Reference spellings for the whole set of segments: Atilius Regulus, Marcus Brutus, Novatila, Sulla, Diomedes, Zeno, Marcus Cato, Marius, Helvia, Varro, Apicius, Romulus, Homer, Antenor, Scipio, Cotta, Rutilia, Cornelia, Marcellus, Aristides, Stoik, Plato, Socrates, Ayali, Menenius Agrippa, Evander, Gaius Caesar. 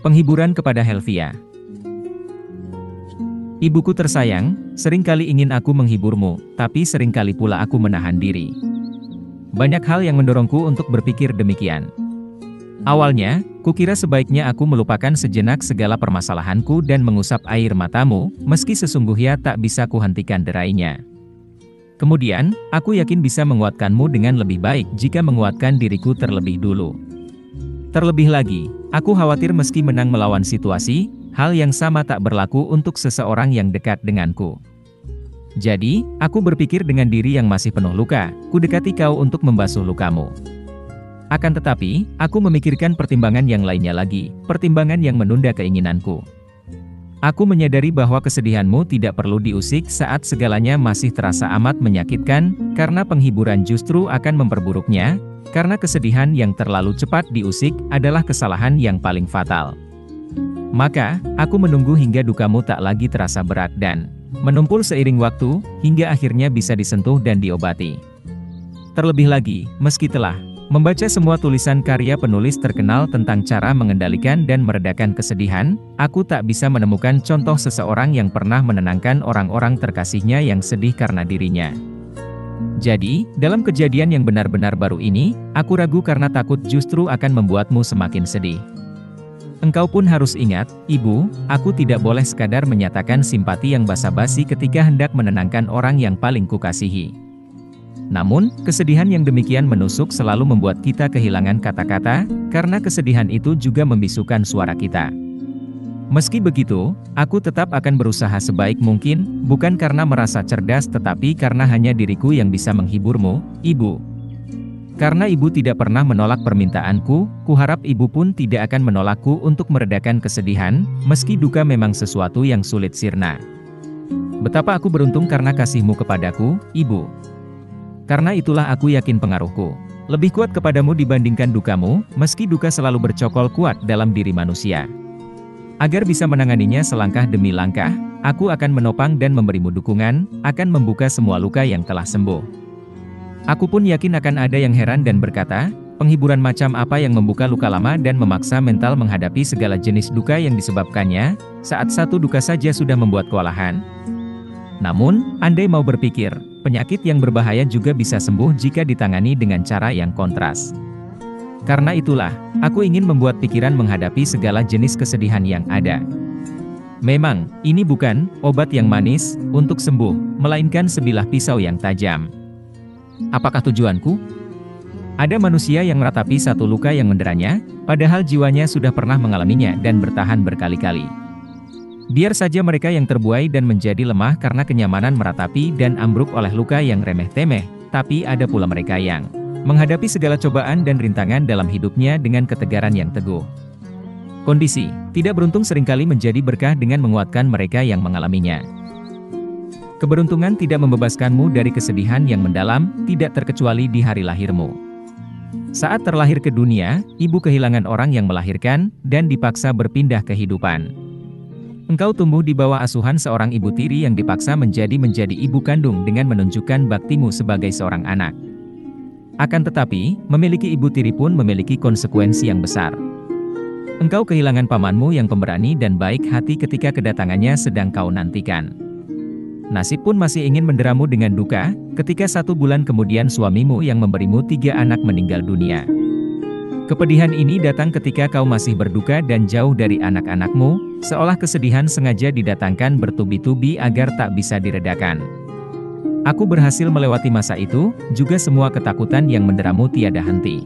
Penghiburan kepada Helvia. Ibuku tersayang, seringkali ingin aku menghiburmu, tapi seringkali pula aku menahan diri. Banyak hal yang mendorongku untuk berpikir demikian. Awalnya, kukira sebaiknya aku melupakan sejenak segala permasalahanku dan mengusap air matamu, meski sesungguhnya tak bisa kuhentikan derainya. Kemudian, aku yakin bisa menguatkanmu dengan lebih baik jika menguatkan diriku terlebih dulu. Terlebih lagi, aku khawatir meski menang melawan situasi, hal yang sama tak berlaku untuk seseorang yang dekat denganku. Jadi, aku berpikir dengan diri yang masih penuh luka, kudekati kau untuk membasuh lukamu. Akan tetapi, aku memikirkan pertimbangan yang lainnya lagi, pertimbangan yang menunda keinginanku. Aku menyadari bahwa kesedihanmu tidak perlu diusik saat segalanya masih terasa amat menyakitkan, karena penghiburan justru akan memperburuknya, karena kesedihan yang terlalu cepat diusik adalah kesalahan yang paling fatal. Maka, aku menunggu hingga dukamu tak lagi terasa berat dan menumpul seiring waktu, hingga akhirnya bisa disentuh dan diobati. Terlebih lagi, meski telah membaca semua tulisan karya penulis terkenal tentang cara mengendalikan dan meredakan kesedihan, aku tak bisa menemukan contoh seseorang yang pernah menenangkan orang-orang terkasihnya yang sedih karena dirinya. Jadi, dalam kejadian yang benar-benar baru ini, aku ragu karena takut justru akan membuatmu semakin sedih. Engkau pun harus ingat, Ibu, aku tidak boleh sekadar menyatakan simpati yang basa-basi ketika hendak menenangkan orang yang paling kukasihi. Namun, kesedihan yang demikian menusuk selalu membuat kita kehilangan kata-kata, karena kesedihan itu juga membisukan suara kita. Meski begitu, aku tetap akan berusaha sebaik mungkin, bukan karena merasa cerdas tetapi karena hanya diriku yang bisa menghiburmu, Ibu. Karena Ibu tidak pernah menolak permintaanku, kuharap Ibu pun tidak akan menolakku untuk meredakan kesedihan, meski duka memang sesuatu yang sulit sirna. Betapa aku beruntung karena kasihmu kepadaku, Ibu. Karena itulah aku yakin pengaruhku lebih kuat kepadamu dibandingkan dukamu, meski duka selalu bercokol kuat dalam diri manusia. Agar bisa menanganinya selangkah demi langkah, aku akan menopang dan memberimu dukungan, akan membuka semua luka yang telah sembuh. Aku pun yakin akan ada yang heran dan berkata, penghiburan macam apa yang membuka luka lama dan memaksa mental menghadapi segala jenis duka yang disebabkannya, saat satu duka saja sudah membuat kewalahan. Namun, andai mau berpikir, penyakit yang berbahaya juga bisa sembuh jika ditangani dengan cara yang kontras. Karena itulah, aku ingin membuat pikiran menghadapi segala jenis kesedihan yang ada. Memang, ini bukan obat yang manis untuk sembuh, melainkan sebilah pisau yang tajam. Apakah tujuanku? Ada manusia yang meratapi satu luka yang menderanya, padahal jiwanya sudah pernah mengalaminya dan bertahan berkali-kali. Biar saja mereka yang terbuai dan menjadi lemah karena kenyamanan meratapi dan ambruk oleh luka yang remeh-temeh, tapi ada pula mereka yang menghadapi segala cobaan dan rintangan dalam hidupnya dengan ketegaran yang teguh. Kondisi tidak beruntung seringkali menjadi berkah dengan menguatkan mereka yang mengalaminya. Keberuntungan tidak membebaskanmu dari kesedihan yang mendalam, tidak terkecuali di hari lahirmu. Saat terlahir ke dunia, ibu kehilangan orang yang melahirkan, dan dipaksa berpindah kehidupan. Engkau tumbuh di bawah asuhan seorang ibu tiri yang dipaksa menjadi ibu kandung dengan menunjukkan baktimu sebagai seorang anak. Akan tetapi, memiliki ibu tiri pun memiliki konsekuensi yang besar. Engkau kehilangan pamanmu yang pemberani dan baik hati ketika kedatangannya sedang kau nantikan. Nasib pun masih ingin menderamu dengan duka, ketika 1 bulan kemudian suamimu yang memberimu 3 anak meninggal dunia. Kepedihan ini datang ketika kau masih berduka dan jauh dari anak-anakmu, seolah kesedihan sengaja didatangkan bertubi-tubi agar tak bisa diredakan. Aku berhasil melewati masa itu, juga semua ketakutan yang menderamu tiada henti.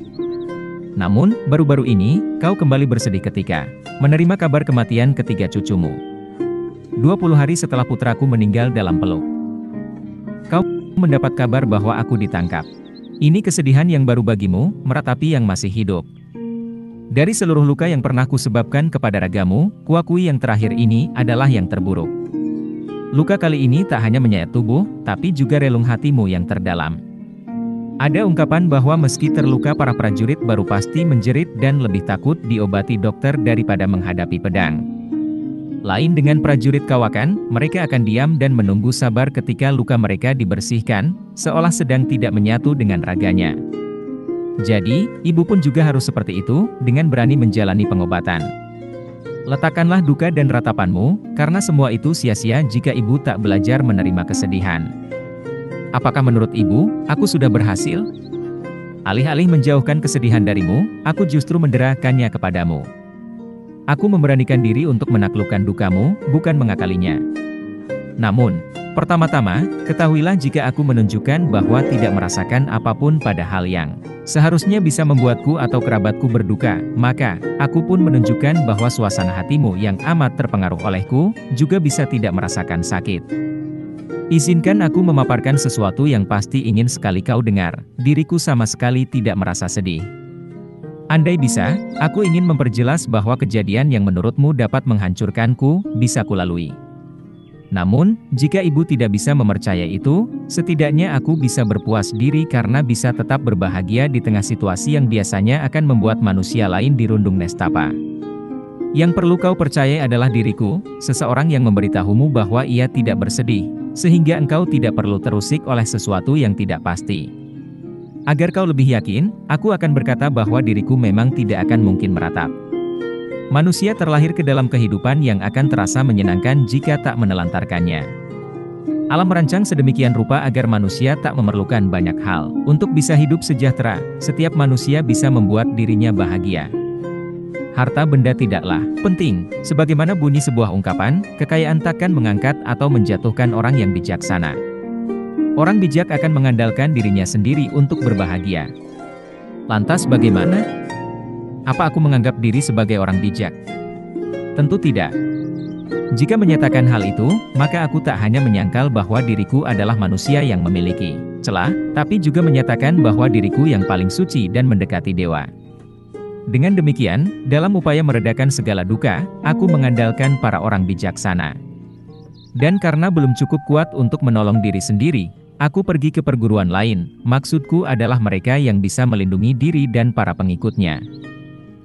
Namun, baru-baru ini, kau kembali bersedih ketika menerima kabar kematian ketiga cucumu. 20 hari setelah putraku meninggal dalam peluk, kau mendapat kabar bahwa aku ditangkap. Ini kesedihan yang baru bagimu, meratapi yang masih hidup. Dari seluruh luka yang pernah kusebabkan kepada ragamu, kuakui yang terakhir ini adalah yang terburuk. Luka kali ini tak hanya menyayat tubuh, tapi juga relung hatimu yang terdalam. Ada ungkapan bahwa meski terluka para prajurit baru pasti menjerit dan lebih takut diobati dokter daripada menghadapi pedang. Lain dengan prajurit kawakan, mereka akan diam dan menunggu sabar ketika luka mereka dibersihkan, seolah sedang tidak menyatu dengan raganya. Jadi, ibu pun juga harus seperti itu, dengan berani menjalani pengobatan. Letakkanlah duka dan ratapanmu, karena semua itu sia-sia jika ibu tak belajar menerima kesedihan. Apakah menurut ibu, aku sudah berhasil? Alih-alih menjauhkan kesedihan darimu, aku justru menderakannya kepadamu. Aku memberanikan diri untuk menaklukkan dukamu, bukan mengakalinya. Namun, pertama-tama, ketahuilah jika aku menunjukkan bahwa tidak merasakan apapun pada hal yang seharusnya bisa membuatku atau kerabatku berduka, maka aku pun menunjukkan bahwa suasana hatimu yang amat terpengaruh olehku, juga bisa tidak merasakan sakit. Izinkan aku memaparkan sesuatu yang pasti ingin sekali kau dengar, diriku sama sekali tidak merasa sedih. Andai bisa, aku ingin memperjelas bahwa kejadian yang menurutmu dapat menghancurkanku, bisa kulalui. Namun, jika ibu tidak bisa mempercayai itu, setidaknya aku bisa berpuas diri karena bisa tetap berbahagia di tengah situasi yang biasanya akan membuat manusia lain dirundung nestapa. Yang perlu kau percaya adalah diriku, seseorang yang memberitahumu bahwa ia tidak bersedih, sehingga engkau tidak perlu terusik oleh sesuatu yang tidak pasti. Agar kau lebih yakin, aku akan berkata bahwa diriku memang tidak akan mungkin meratap. Manusia terlahir ke dalam kehidupan yang akan terasa menyenangkan jika tak menelantarkannya. Alam merancang sedemikian rupa agar manusia tak memerlukan banyak hal. Untuk bisa hidup sejahtera, setiap manusia bisa membuat dirinya bahagia. Harta benda tidaklah penting. Sebagaimana bunyi sebuah ungkapan, kekayaan takkan mengangkat atau menjatuhkan orang yang bijaksana. Orang bijak akan mengandalkan dirinya sendiri untuk berbahagia. Lantas bagaimana? Apa aku menganggap diri sebagai orang bijak? Tentu tidak. Jika menyatakan hal itu, maka aku tak hanya menyangkal bahwa diriku adalah manusia yang memiliki celah, tapi juga menyatakan bahwa diriku yang paling suci dan mendekati dewa. Dengan demikian, dalam upaya meredakan segala duka, aku mengandalkan para orang bijaksana. Dan karena belum cukup kuat untuk menolong diri sendiri, aku pergi ke perguruan lain. Maksudku adalah mereka yang bisa melindungi diri dan para pengikutnya.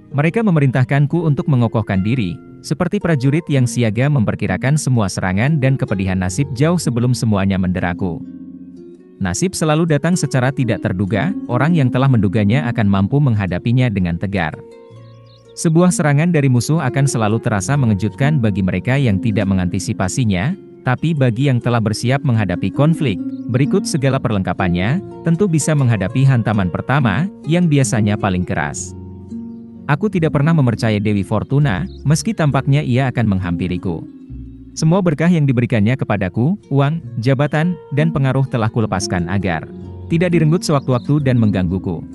Mereka memerintahkanku untuk mengokohkan diri, seperti prajurit yang siaga memperkirakan semua serangan dan kepedihan nasib jauh sebelum semuanya menderaku. Nasib selalu datang secara tidak terduga, orang yang telah menduganya akan mampu menghadapinya dengan tegar. Sebuah serangan dari musuh akan selalu terasa mengejutkan bagi mereka yang tidak mengantisipasinya, tapi bagi yang telah bersiap menghadapi konflik, berikut segala perlengkapannya, tentu bisa menghadapi hantaman pertama, yang biasanya paling keras. Aku tidak pernah mempercayai Dewi Fortuna, meski tampaknya ia akan menghampiriku. Semua berkah yang diberikannya kepadaku, uang, jabatan, dan pengaruh telah kulepaskan agar tidak direnggut sewaktu-waktu dan menggangguku.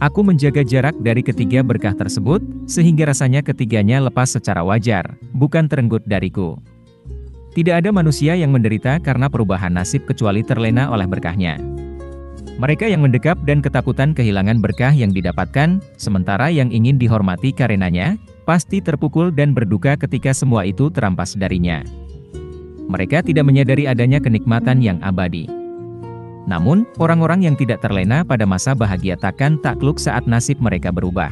Aku menjaga jarak dari ketiga berkah tersebut, sehingga rasanya ketiganya lepas secara wajar, bukan terenggut dariku. Tidak ada manusia yang menderita karena perubahan nasib kecuali terlena oleh berkahnya. Mereka yang mendekap dan ketakutan kehilangan berkah yang didapatkan, sementara yang ingin dihormati karenanya, pasti terpukul dan berduka ketika semua itu terampas darinya. Mereka tidak menyadari adanya kenikmatan yang abadi. Namun, orang-orang yang tidak terlena pada masa bahagia takkan takluk saat nasib mereka berubah.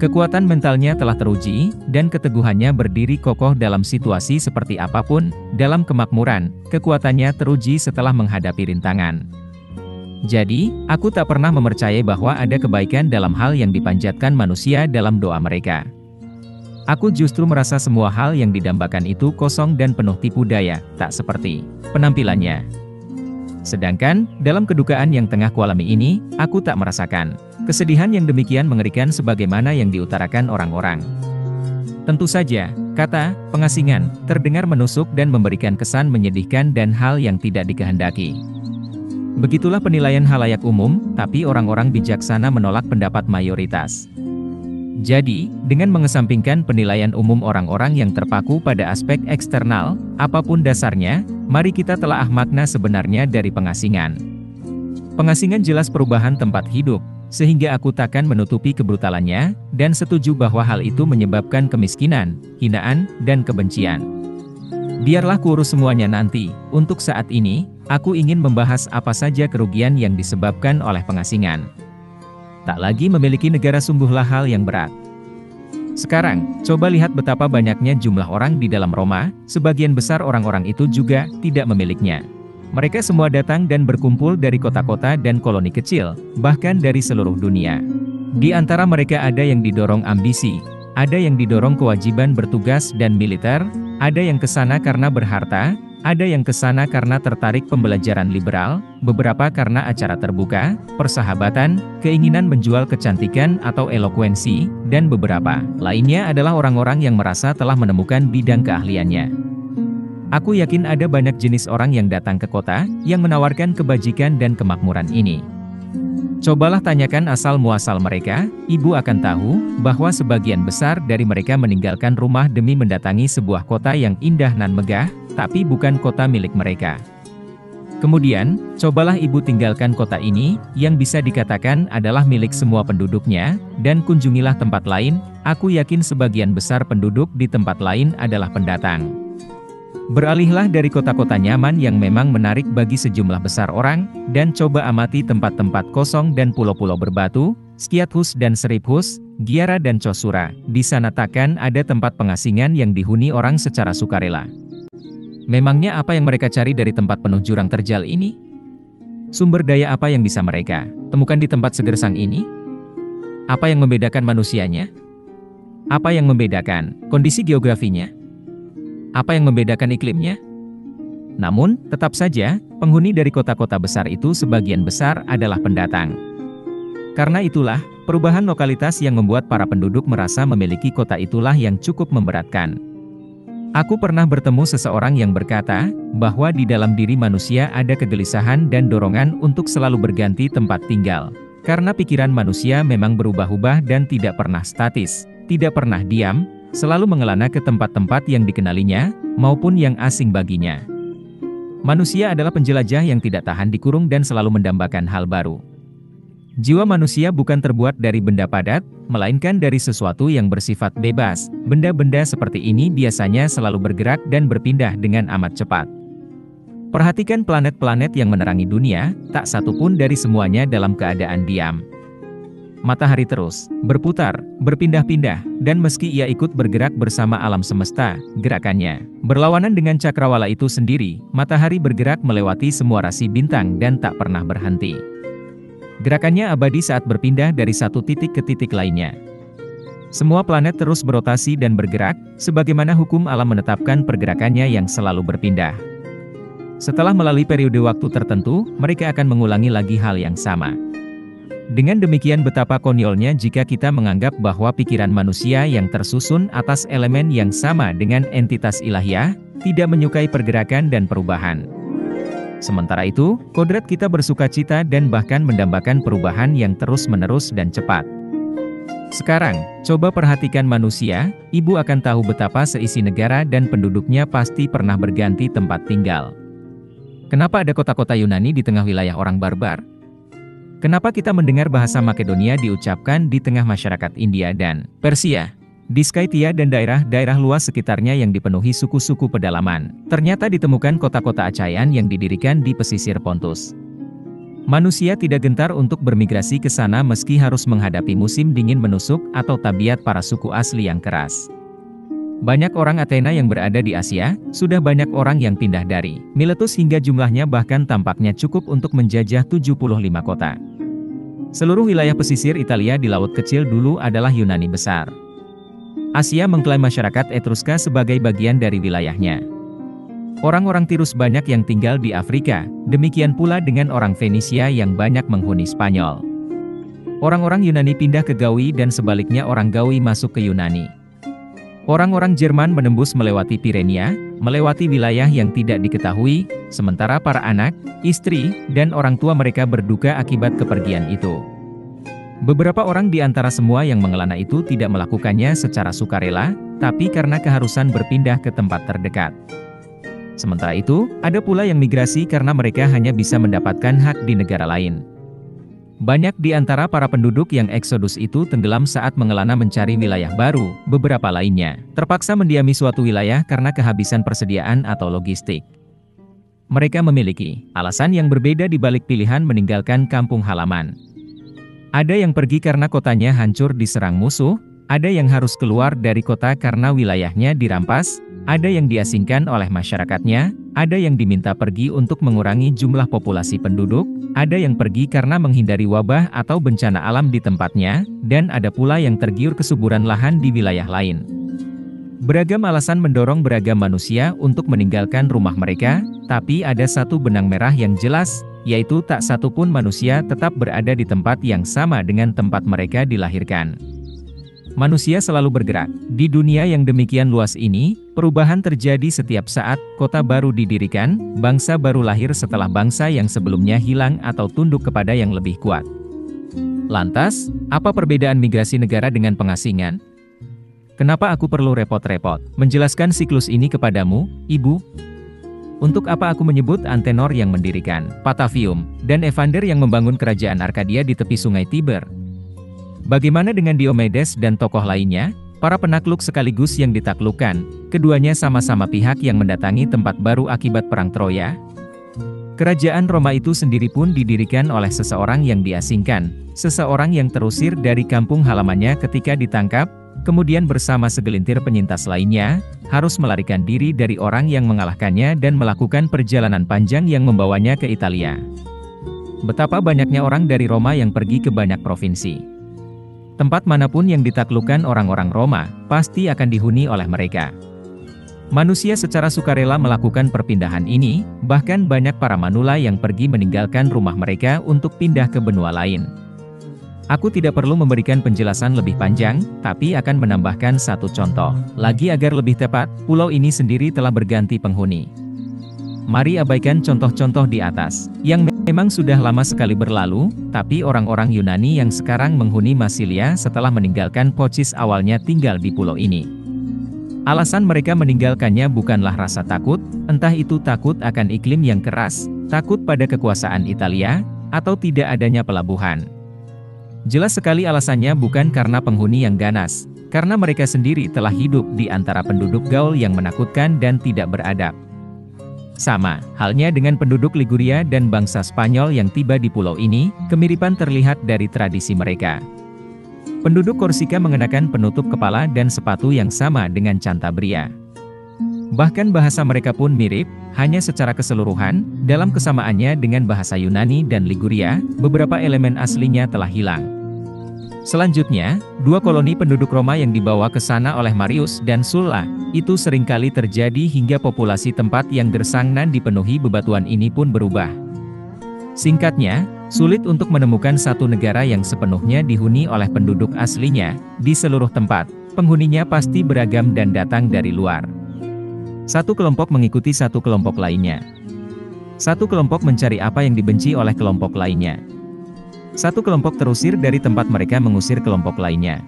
Kekuatan mentalnya telah teruji, dan keteguhannya berdiri kokoh dalam situasi seperti apapun. Dalam kemakmuran, kekuatannya teruji setelah menghadapi rintangan. Jadi, aku tak pernah mempercayai bahwa ada kebaikan dalam hal yang dipanjatkan manusia dalam doa mereka. Aku justru merasa semua hal yang didambakan itu kosong dan penuh tipu daya, tak seperti penampilannya. Sedangkan, dalam kedukaan yang tengah kualami ini, aku tak merasakan kesedihan yang demikian mengerikan sebagaimana yang diutarakan orang-orang. Tentu saja, kata pengasingan terdengar menusuk dan memberikan kesan menyedihkan dan hal yang tidak dikehendaki. Begitulah penilaian halayak umum, tapi orang-orang bijaksana menolak pendapat mayoritas. Jadi, dengan mengesampingkan penilaian umum orang-orang yang terpaku pada aspek eksternal, apapun dasarnya, mari kita telaah makna sebenarnya dari pengasingan. Pengasingan jelas perubahan tempat hidup, sehingga aku takkan menutupi kebrutalannya, dan setuju bahwa hal itu menyebabkan kemiskinan, hinaan, dan kebencian. Biarlah kurus semuanya nanti, untuk saat ini, aku ingin membahas apa saja kerugian yang disebabkan oleh pengasingan. Tak lagi memiliki negara sungguhlah hal yang berat. Sekarang, coba lihat betapa banyaknya jumlah orang di dalam Roma, sebagian besar orang-orang itu juga tidak memilikinya. Mereka semua datang dan berkumpul dari kota-kota dan koloni kecil, bahkan dari seluruh dunia. Di antara mereka ada yang didorong ambisi, ada yang didorong kewajiban bertugas dan militer, ada yang kesana karena berharta, ada yang kesana karena tertarik pembelajaran liberal, beberapa karena acara terbuka, persahabatan, keinginan menjual kecantikan atau elokuensi, dan beberapa lainnya adalah orang-orang yang merasa telah menemukan bidang keahliannya. Aku yakin ada banyak jenis orang yang datang ke kota, yang menawarkan kebajikan dan kemakmuran ini. Cobalah tanyakan asal-muasal mereka, ibu akan tahu, bahwa sebagian besar dari mereka meninggalkan rumah demi mendatangi sebuah kota yang indah nan megah, tapi bukan kota milik mereka. Kemudian, cobalah ibu tinggalkan kota ini, yang bisa dikatakan adalah milik semua penduduknya, dan kunjungilah tempat lain, aku yakin sebagian besar penduduk di tempat lain adalah pendatang. Beralihlah dari kota-kota nyaman yang memang menarik bagi sejumlah besar orang, dan coba amati tempat-tempat kosong dan pulau-pulau berbatu, Skiathus dan Seriphus, Giara dan Chosura, di sana takkan ada tempat pengasingan yang dihuni orang secara sukarela. Memangnya apa yang mereka cari dari tempat penuh jurang terjal ini? Sumber daya apa yang bisa mereka temukan di tempat segersang ini? Apa yang membedakan manusianya? Apa yang membedakan kondisi geografinya? Apa yang membedakan iklimnya? Namun, tetap saja, penghuni dari kota-kota besar itu sebagian besar adalah pendatang. Karena itulah, perubahan lokalitas yang membuat para penduduk merasa memiliki kota itulah yang cukup memberatkan. Aku pernah bertemu seseorang yang berkata, bahwa di dalam diri manusia ada kegelisahan dan dorongan untuk selalu berganti tempat tinggal. Karena pikiran manusia memang berubah-ubah dan tidak pernah statis, tidak pernah diam, selalu mengelana ke tempat-tempat yang dikenalinya, maupun yang asing baginya. Manusia adalah penjelajah yang tidak tahan dikurung dan selalu mendambakan hal baru. Jiwa manusia bukan terbuat dari benda padat, melainkan dari sesuatu yang bersifat bebas. Benda-benda seperti ini biasanya selalu bergerak dan berpindah dengan amat cepat. Perhatikan planet-planet yang menerangi dunia, tak satu pun dari semuanya dalam keadaan diam. Matahari terus berputar, berpindah-pindah, dan meski ia ikut bergerak bersama alam semesta, gerakannya berlawanan dengan cakrawala itu sendiri. Matahari bergerak melewati semua rasi bintang dan tak pernah berhenti. Gerakannya abadi saat berpindah dari satu titik ke titik lainnya. Semua planet terus berotasi dan bergerak, sebagaimana hukum alam menetapkan pergerakannya yang selalu berpindah. Setelah melalui periode waktu tertentu, mereka akan mengulangi lagi hal yang sama. Dengan demikian betapa konyolnya jika kita menganggap bahwa pikiran manusia yang tersusun atas elemen yang sama dengan entitas ilahiyah, tidak menyukai pergerakan dan perubahan. Sementara itu, kodrat kita bersukacita dan bahkan mendambakan perubahan yang terus-menerus dan cepat. Sekarang, coba perhatikan manusia, ibu akan tahu betapa seisi negara dan penduduknya pasti pernah berganti tempat tinggal. Kenapa ada kota-kota Yunani di tengah wilayah orang barbar? Kenapa kita mendengar bahasa Makedonia diucapkan di tengah masyarakat India dan Persia? Di Skytia dan daerah-daerah luas sekitarnya yang dipenuhi suku-suku pedalaman, ternyata ditemukan kota-kota Achaean yang didirikan di pesisir Pontus. Manusia tidak gentar untuk bermigrasi ke sana meski harus menghadapi musim dingin menusuk atau tabiat para suku asli yang keras. Banyak orang Athena yang berada di Asia, sudah banyak orang yang pindah dari Miletus hingga jumlahnya bahkan tampaknya cukup untuk menjajah 75 kota. Seluruh wilayah pesisir Italia di Laut Kecil dulu adalah Yunani besar. Asia mengklaim masyarakat Etruska sebagai bagian dari wilayahnya. Orang-orang Tirus banyak yang tinggal di Afrika, demikian pula dengan orang Fenisia yang banyak menghuni Spanyol. Orang-orang Yunani pindah ke Gawi dan sebaliknya orang Gawi masuk ke Yunani. Orang-orang Jerman menembus melewati Pirenia, melewati wilayah yang tidak diketahui, sementara para anak, istri, dan orang tua mereka berduka akibat kepergian itu. Beberapa orang di antara semua yang mengelana itu tidak melakukannya secara sukarela, tapi karena keharusan berpindah ke tempat terdekat. Sementara itu, ada pula yang migrasi karena mereka hanya bisa mendapatkan hak di negara lain. Banyak di antara para penduduk yang eksodus itu tenggelam saat mengelana mencari wilayah baru, beberapa lainnya terpaksa mendiami suatu wilayah karena kehabisan persediaan atau logistik. Mereka memiliki alasan yang berbeda di balik pilihan meninggalkan kampung halaman. Ada yang pergi karena kotanya hancur diserang musuh, ada yang harus keluar dari kota karena wilayahnya dirampas, ada yang diasingkan oleh masyarakatnya, Ada yang diminta pergi untuk mengurangi jumlah populasi penduduk, ada yang pergi karena menghindari wabah atau bencana alam di tempatnya, dan ada pula yang tergiur kesuburan lahan di wilayah lain. Beragam alasan mendorong beragam manusia untuk meninggalkan rumah mereka, tapi ada satu benang merah yang jelas, yaitu tak satu pun manusia tetap berada di tempat yang sama dengan tempat mereka dilahirkan. Manusia selalu bergerak. Di dunia yang demikian luas ini, perubahan terjadi setiap saat, kota baru didirikan, bangsa baru lahir setelah bangsa yang sebelumnya hilang atau tunduk kepada yang lebih kuat. Lantas, apa perbedaan migrasi negara dengan pengasingan? Kenapa aku perlu repot-repot menjelaskan siklus ini kepadamu, Ibu? Untuk apa aku menyebut Antenor yang mendirikan Patavium, dan Evander yang membangun kerajaan Arkadia di tepi sungai Tiber? Bagaimana dengan Diomedes dan tokoh lainnya, para penakluk sekaligus yang ditaklukkan, keduanya sama-sama pihak yang mendatangi tempat baru akibat perang Troya? Kerajaan Roma itu sendiri pun didirikan oleh seseorang yang diasingkan, seseorang yang terusir dari kampung halamannya ketika ditangkap, kemudian bersama segelintir penyintas lainnya, harus melarikan diri dari orang yang mengalahkannya dan melakukan perjalanan panjang yang membawanya ke Italia. Betapa banyaknya orang dari Roma yang pergi ke banyak provinsi. Tempat manapun yang ditaklukkan orang-orang Roma, pasti akan dihuni oleh mereka. Manusia secara sukarela melakukan perpindahan ini, bahkan banyak para manula yang pergi meninggalkan rumah mereka untuk pindah ke benua lain. Aku tidak perlu memberikan penjelasan lebih panjang, tapi akan menambahkan satu contoh lagi agar lebih tepat. Pulau ini sendiri telah berganti penghuni. Mari abaikan contoh-contoh di atas, yang memang sudah lama sekali berlalu, tapi orang-orang Yunani yang sekarang menghuni Masilia setelah meninggalkan Pocis awalnya tinggal di pulau ini. Alasan mereka meninggalkannya bukanlah rasa takut, entah itu takut akan iklim yang keras, takut pada kekuasaan Italia, atau tidak adanya pelabuhan. Jelas sekali alasannya bukan karena penghuni yang ganas, karena mereka sendiri telah hidup di antara penduduk gaul yang menakutkan dan tidak beradab. Sama halnya dengan penduduk Liguria dan bangsa Spanyol yang tiba di pulau ini, kemiripan terlihat dari tradisi mereka. Penduduk Korsika mengenakan penutup kepala dan sepatu yang sama dengan Cantabria. Bahkan bahasa mereka pun mirip, hanya secara keseluruhan, dalam kesamaannya dengan bahasa Yunani dan Liguria, beberapa elemen aslinya telah hilang. Selanjutnya, dua koloni penduduk Roma yang dibawa ke sana oleh Marius dan Sulla, itu seringkali terjadi hingga populasi tempat yang gersangnan dipenuhi bebatuan ini pun berubah. Singkatnya, sulit untuk menemukan satu negara yang sepenuhnya dihuni oleh penduduk aslinya, di seluruh tempat, penghuninya pasti beragam dan datang dari luar. Satu kelompok mengikuti satu kelompok lainnya. Satu kelompok mencari apa yang dibenci oleh kelompok lainnya. Satu kelompok terusir dari tempat mereka mengusir kelompok lainnya.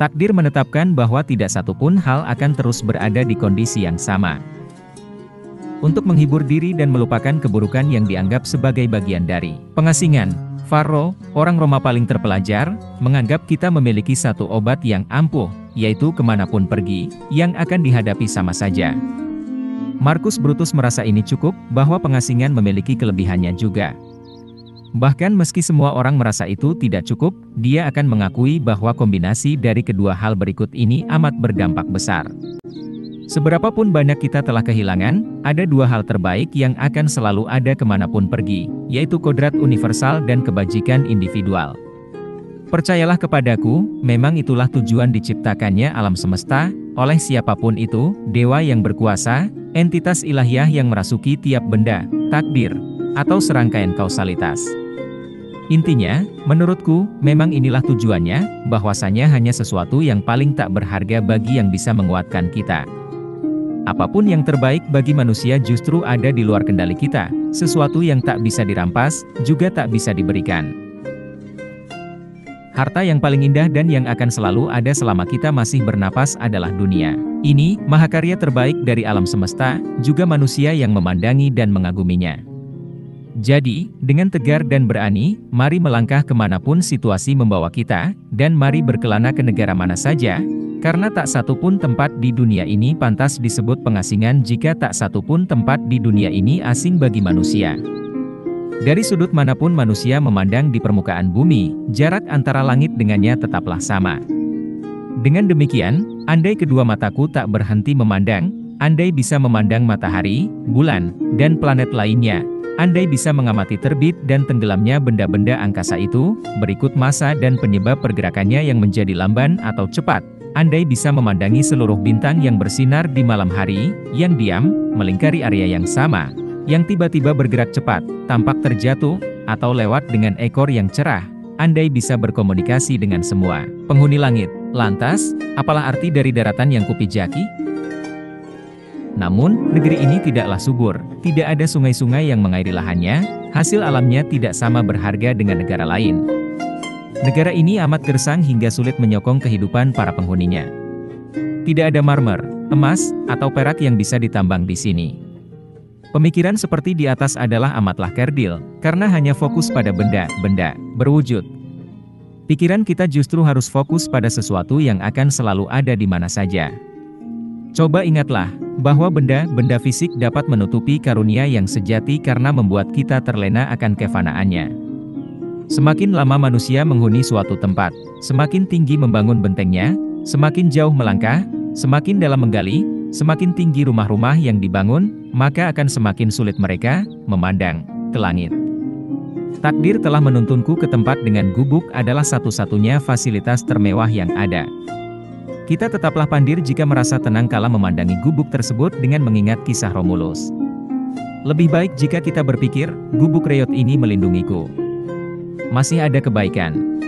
Takdir menetapkan bahwa tidak satu pun hal akan terus berada di kondisi yang sama. Untuk menghibur diri dan melupakan keburukan yang dianggap sebagai bagian dari pengasingan, Varro, orang Roma paling terpelajar, menganggap kita memiliki satu obat yang ampuh, yaitu kemanapun pergi, yang akan dihadapi sama saja. Marcus Brutus merasa ini cukup, bahwa pengasingan memiliki kelebihannya juga. Bahkan meski semua orang merasa itu tidak cukup, dia akan mengakui bahwa kombinasi dari kedua hal berikut ini amat berdampak besar. Seberapapun banyak kita telah kehilangan, ada dua hal terbaik yang akan selalu ada kemanapun pergi, yaitu kodrat universal dan kebajikan individual. Percayalah kepadaku, memang itulah tujuan diciptakannya alam semesta, oleh siapapun itu, dewa yang berkuasa, entitas ilahiyah yang merasuki tiap benda, takdir, atau serangkaian kausalitas. Intinya, menurutku, memang inilah tujuannya, bahwasanya hanya sesuatu yang paling tak berharga bagi yang bisa menguatkan kita. Apapun yang terbaik bagi manusia justru ada di luar kendali kita, sesuatu yang tak bisa dirampas, juga tak bisa diberikan. Harta yang paling indah dan yang akan selalu ada selama kita masih bernapas adalah dunia. Ini, mahakarya terbaik dari alam semesta, juga manusia yang memandangi dan mengaguminya. Jadi, dengan tegar dan berani, mari melangkah kemanapun situasi membawa kita, dan mari berkelana ke negara mana saja, karena tak satu pun tempat di dunia ini pantas disebut pengasingan jika tak satu pun tempat di dunia ini asing bagi manusia. Dari sudut manapun manusia memandang di permukaan bumi, jarak antara langit dengannya tetaplah sama. Dengan demikian, andai kedua mataku tak berhenti memandang, Andai bisa memandang matahari, bulan, dan planet lainnya, andai bisa mengamati terbit dan tenggelamnya benda-benda angkasa itu, berikut massa dan penyebab pergerakannya yang menjadi lamban atau cepat, andai bisa memandangi seluruh bintang yang bersinar di malam hari, yang diam, melingkari area yang sama, yang tiba-tiba bergerak cepat, tampak terjatuh, atau lewat dengan ekor yang cerah, andai bisa berkomunikasi dengan semua penghuni langit. Lantas, apalah arti dari daratan yang kupijaki? Namun, negeri ini tidaklah subur, tidak ada sungai-sungai yang mengairi lahannya, hasil alamnya tidak sama berharga dengan negara lain. Negara ini amat gersang hingga sulit menyokong kehidupan para penghuninya. Tidak ada marmer, emas, atau perak yang bisa ditambang di sini. Pemikiran seperti di atas adalah amatlah kerdil, karena hanya fokus pada benda-benda berwujud. Pikiran kita justru harus fokus pada sesuatu yang akan selalu ada di mana saja. Coba ingatlah, bahwa benda-benda fisik dapat menutupi karunia yang sejati karena membuat kita terlena akan kefanaannya. Semakin lama manusia menghuni suatu tempat, semakin tinggi membangun bentengnya, semakin jauh melangkah, semakin dalam menggali, semakin tinggi rumah-rumah yang dibangun, maka akan semakin sulit mereka memandang ke langit. Takdir telah menuntunku ke tempat dengan gubuk adalah satu-satunya fasilitas termewah yang ada. Kita tetaplah pandir jika merasa tenang kala memandangi gubuk tersebut dengan mengingat kisah Romulus. Lebih baik jika kita berpikir, gubuk reyot ini melindungiku. Masih ada kebaikan.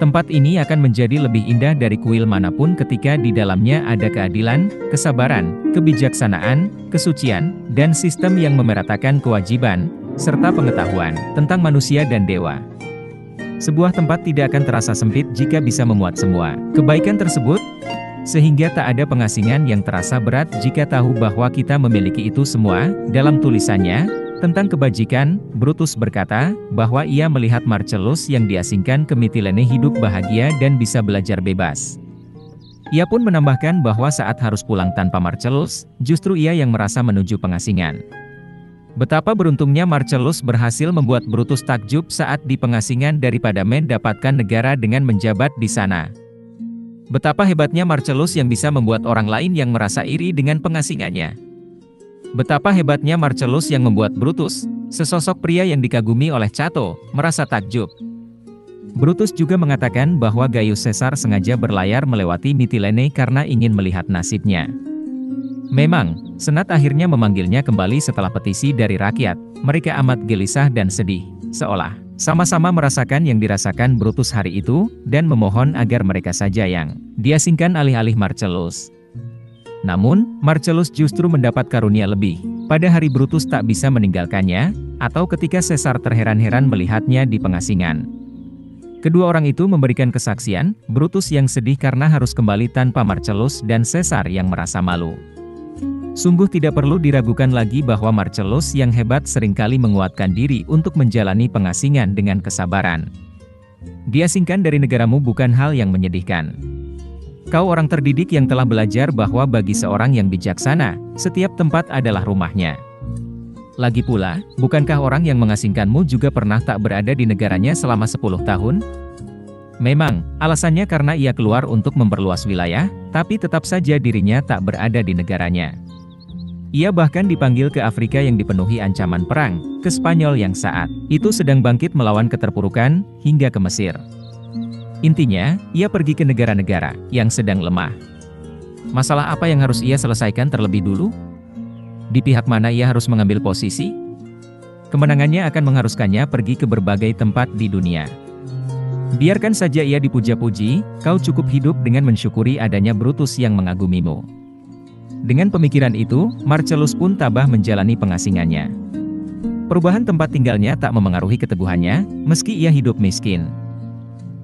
Tempat ini akan menjadi lebih indah dari kuil manapun ketika di dalamnya ada keadilan, kesabaran, kebijaksanaan, kesucian, dan sistem yang memeratakan kewajiban, serta pengetahuan tentang manusia dan dewa. Sebuah tempat tidak akan terasa sempit jika bisa memuat semua kebaikan tersebut, sehingga tak ada pengasingan yang terasa berat jika tahu bahwa kita memiliki itu semua. Dalam tulisannya tentang kebajikan, Brutus berkata bahwa ia melihat Marcellus yang diasingkan ke Mitilene hidup bahagia dan bisa belajar bebas. Ia pun menambahkan bahwa saat harus pulang tanpa Marcellus, justru ia yang merasa menuju pengasingan. Betapa beruntungnya Marcellus berhasil membuat Brutus takjub saat di pengasingan daripada mendapatkan negara dengan menjabat di sana. Betapa hebatnya Marcellus yang bisa membuat orang lain yang merasa iri dengan pengasingannya. Betapa hebatnya Marcellus yang membuat Brutus, sesosok pria yang dikagumi oleh Cato, merasa takjub. Brutus juga mengatakan bahwa Gaius Caesar sengaja berlayar melewati Mitilene karena ingin melihat nasibnya. Memang, Senat akhirnya memanggilnya kembali setelah petisi dari rakyat. Mereka amat gelisah dan sedih, seolah sama-sama merasakan yang dirasakan Brutus hari itu, dan memohon agar mereka saja yang diasingkan alih-alih Marcellus. Namun, Marcellus justru mendapat karunia lebih. Pada hari Brutus tak bisa meninggalkannya, atau ketika Caesar terheran-heran melihatnya di pengasingan. Kedua orang itu memberikan kesaksian, Brutus yang sedih karena harus kembali tanpa Marcellus dan Caesar yang merasa malu. Sungguh tidak perlu diragukan lagi bahwa Marcellus yang hebat seringkali menguatkan diri untuk menjalani pengasingan dengan kesabaran. Diasingkan dari negaramu bukan hal yang menyedihkan. Kau orang terdidik yang telah belajar bahwa bagi seorang yang bijaksana, setiap tempat adalah rumahnya. Lagi pula, bukankah orang yang mengasingkanmu juga pernah tak berada di negaranya selama 10 tahun? Memang, alasannya karena ia keluar untuk memperluas wilayah, tapi tetap saja dirinya tak berada di negaranya. Ia bahkan dipanggil ke Afrika yang dipenuhi ancaman perang, ke Spanyol yang saat itu sedang bangkit melawan keterpurukan, hingga ke Mesir. Intinya, ia pergi ke negara-negara yang sedang lemah. Masalah apa yang harus ia selesaikan terlebih dulu? Di pihak mana ia harus mengambil posisi? Kemenangannya akan mengharuskannya pergi ke berbagai tempat di dunia. Biarkan saja ia dipuja-puji, kau cukup hidup dengan mensyukuri adanya Brutus yang mengagumimu. Dengan pemikiran itu, Marcellus pun tabah menjalani pengasingannya. Perubahan tempat tinggalnya tak memengaruhi keteguhannya, meski ia hidup miskin.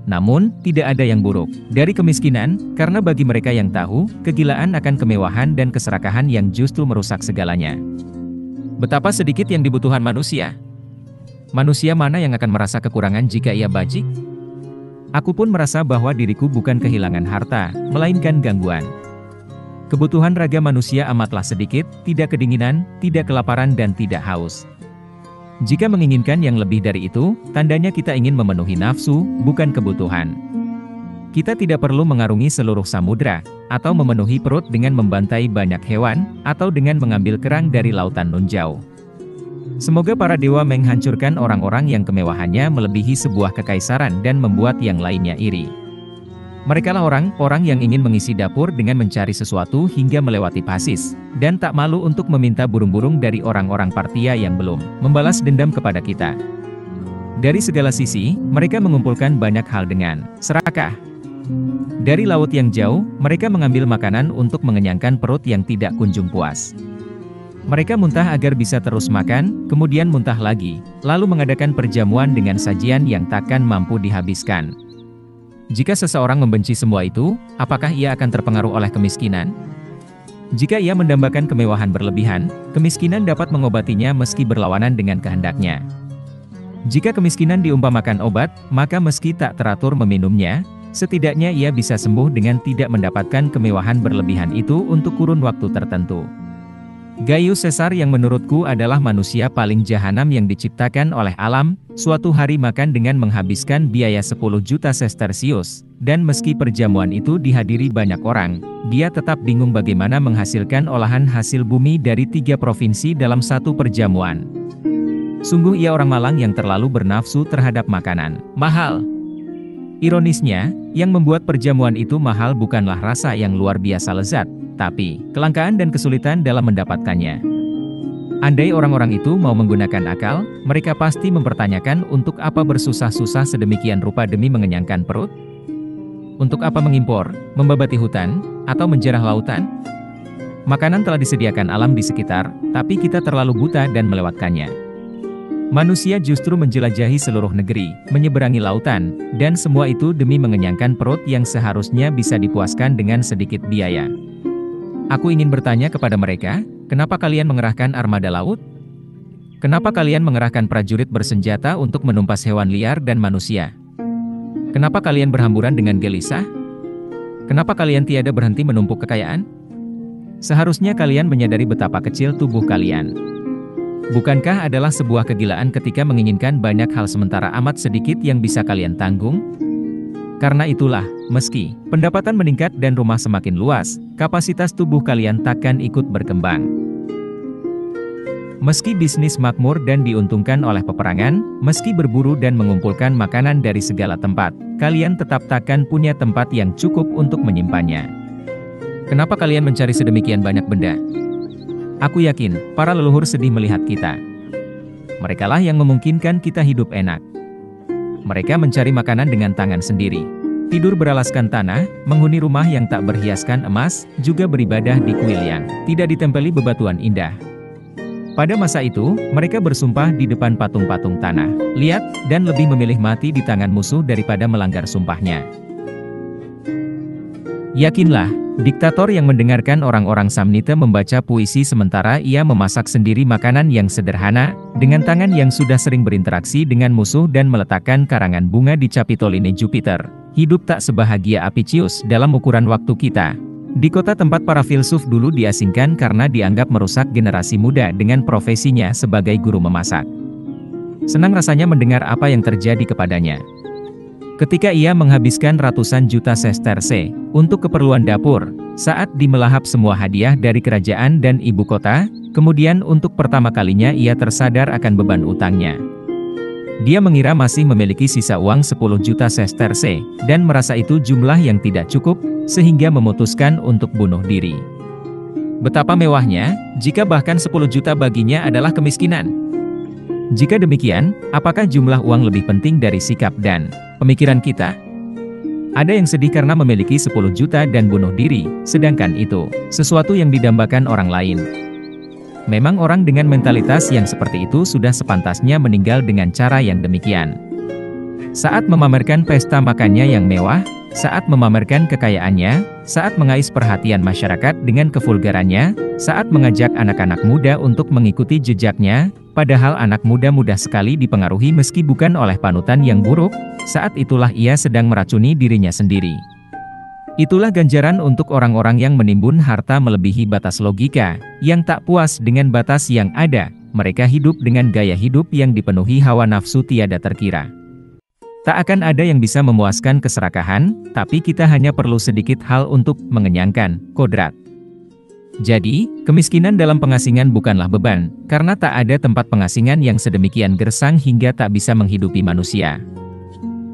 Namun, tidak ada yang buruk dari kemiskinan, karena bagi mereka yang tahu, kegilaan akan kemewahan dan keserakahan yang justru merusak segalanya. Betapa sedikit yang dibutuhkan manusia. Manusia mana yang akan merasa kekurangan jika ia bajik? Aku pun merasa bahwa diriku bukan kehilangan harta, melainkan gangguan. Kebutuhan raga manusia amatlah sedikit, tidak kedinginan, tidak kelaparan dan tidak haus. Jika menginginkan yang lebih dari itu, tandanya kita ingin memenuhi nafsu, bukan kebutuhan. Kita tidak perlu mengarungi seluruh samudra, atau memenuhi perut dengan membantai banyak hewan, atau dengan mengambil kerang dari lautan nun jauh. Semoga para dewa menghancurkan orang-orang yang kemewahannya melebihi sebuah kekaisaran dan membuat yang lainnya iri. Merekalah orang-orang yang ingin mengisi dapur dengan mencari sesuatu hingga melewati Pasis, dan tak malu untuk meminta burung-burung dari orang-orang Partia yang belum membalas dendam kepada kita. Dari segala sisi, mereka mengumpulkan banyak hal dengan serakah. Dari laut yang jauh, mereka mengambil makanan untuk mengenyangkan perut yang tidak kunjung puas. Mereka muntah agar bisa terus makan, kemudian muntah lagi, lalu mengadakan perjamuan dengan sajian yang takkan mampu dihabiskan. Jika seseorang membenci semua itu, apakah ia akan terpengaruh oleh kemiskinan? Jika ia mendambakan kemewahan berlebihan, kemiskinan dapat mengobatinya meski berlawanan dengan kehendaknya. Jika kemiskinan diumpamakan obat, maka meski tak teratur meminumnya, setidaknya ia bisa sembuh dengan tidak mendapatkan kemewahan berlebihan itu untuk kurun waktu tertentu. Gaius Caesar yang menurutku adalah manusia paling jahanam yang diciptakan oleh alam, suatu hari makan dengan menghabiskan biaya 10 juta sestersius, dan meski perjamuan itu dihadiri banyak orang, dia tetap bingung bagaimana menghasilkan olahan hasil bumi dari 3 provinsi dalam satu perjamuan. Sungguh ia orang malang yang terlalu bernafsu terhadap makanan mahal. Ironisnya, yang membuat perjamuan itu mahal bukanlah rasa yang luar biasa lezat, tapi kelangkaan dan kesulitan dalam mendapatkannya. Andai orang-orang itu mau menggunakan akal, mereka pasti mempertanyakan untuk apa bersusah-susah sedemikian rupa demi mengenyangkan perut? Untuk apa mengimpor, membabati hutan, atau menjarah lautan? Makanan telah disediakan alam di sekitar, tapi kita terlalu buta dan melewatkannya. Manusia justru menjelajahi seluruh negeri, menyeberangi lautan, dan semua itu demi mengenyangkan perut yang seharusnya bisa dipuaskan dengan sedikit biaya. Aku ingin bertanya kepada mereka, kenapa kalian mengerahkan armada laut? Kenapa kalian mengerahkan prajurit bersenjata untuk menumpas hewan liar dan manusia? Kenapa kalian berhamburan dengan gelisah? Kenapa kalian tiada berhenti menumpuk kekayaan? Seharusnya kalian menyadari betapa kecil tubuh kalian. Bukankah adalah sebuah kegilaan ketika menginginkan banyak hal sementara amat sedikit yang bisa kalian tanggung? Karena itulah, meski pendapatan meningkat dan rumah semakin luas, kapasitas tubuh kalian takkan ikut berkembang. Meski bisnis makmur dan diuntungkan oleh peperangan, meski berburu dan mengumpulkan makanan dari segala tempat, kalian tetap takkan punya tempat yang cukup untuk menyimpannya. Kenapa kalian mencari sedemikian banyak benda? Aku yakin, para leluhur sedih melihat kita. Merekalah yang memungkinkan kita hidup enak. Mereka mencari makanan dengan tangan sendiri, tidur beralaskan tanah, menghuni rumah yang tak berhiaskan emas, juga beribadah di kuil yang tidak ditempeli bebatuan indah. Pada masa itu, mereka bersumpah di depan patung-patung tanah liat, dan lebih memilih mati di tangan musuh daripada melanggar sumpahnya. Yakinlah, diktator yang mendengarkan orang-orang Samnite membaca puisi sementara ia memasak sendiri makanan yang sederhana, dengan tangan yang sudah sering berinteraksi dengan musuh dan meletakkan karangan bunga di Capitoline Jupiter, hidup tak sebahagia Apicius dalam ukuran waktu kita. Di kota tempat para filsuf dulu diasingkan karena dianggap merusak generasi muda dengan profesinya sebagai guru memasak. Senang rasanya mendengar apa yang terjadi kepadanya. Ketika ia menghabiskan ratusan juta sesterse untuk keperluan dapur, saat dimelahap semua hadiah dari kerajaan dan ibu kota, kemudian untuk pertama kalinya ia tersadar akan beban utangnya. Dia mengira masih memiliki sisa uang 10 juta sesterse, dan merasa itu jumlah yang tidak cukup, sehingga memutuskan untuk bunuh diri. Betapa mewahnya, jika bahkan 10 juta baginya adalah kemiskinan. Jika demikian, apakah jumlah uang lebih penting dari sikap dan pemikiran kita? Ada yang sedih karena memiliki 10 juta dan bunuh diri, sedangkan itu sesuatu yang didambakan orang lain. Memang orang dengan mentalitas yang seperti itu sudah sepantasnya meninggal dengan cara yang demikian. Saat memamerkan pesta makannya yang mewah, saat memamerkan kekayaannya, saat mengais perhatian masyarakat dengan kevulgarannya, saat mengajak anak-anak muda untuk mengikuti jejaknya, padahal anak muda mudah sekali dipengaruhi meski bukan oleh panutan yang buruk, saat itulah ia sedang meracuni dirinya sendiri. Itulah ganjaran untuk orang-orang yang menimbun harta melebihi batas logika, yang tak puas dengan batas yang ada, mereka hidup dengan gaya hidup yang dipenuhi hawa nafsu tiada terkira. Tak akan ada yang bisa memuaskan keserakahan, tapi kita hanya perlu sedikit hal untuk mengenyangkan kodrat. Jadi, kemiskinan dalam pengasingan bukanlah beban, karena tak ada tempat pengasingan yang sedemikian gersang hingga tak bisa menghidupi manusia.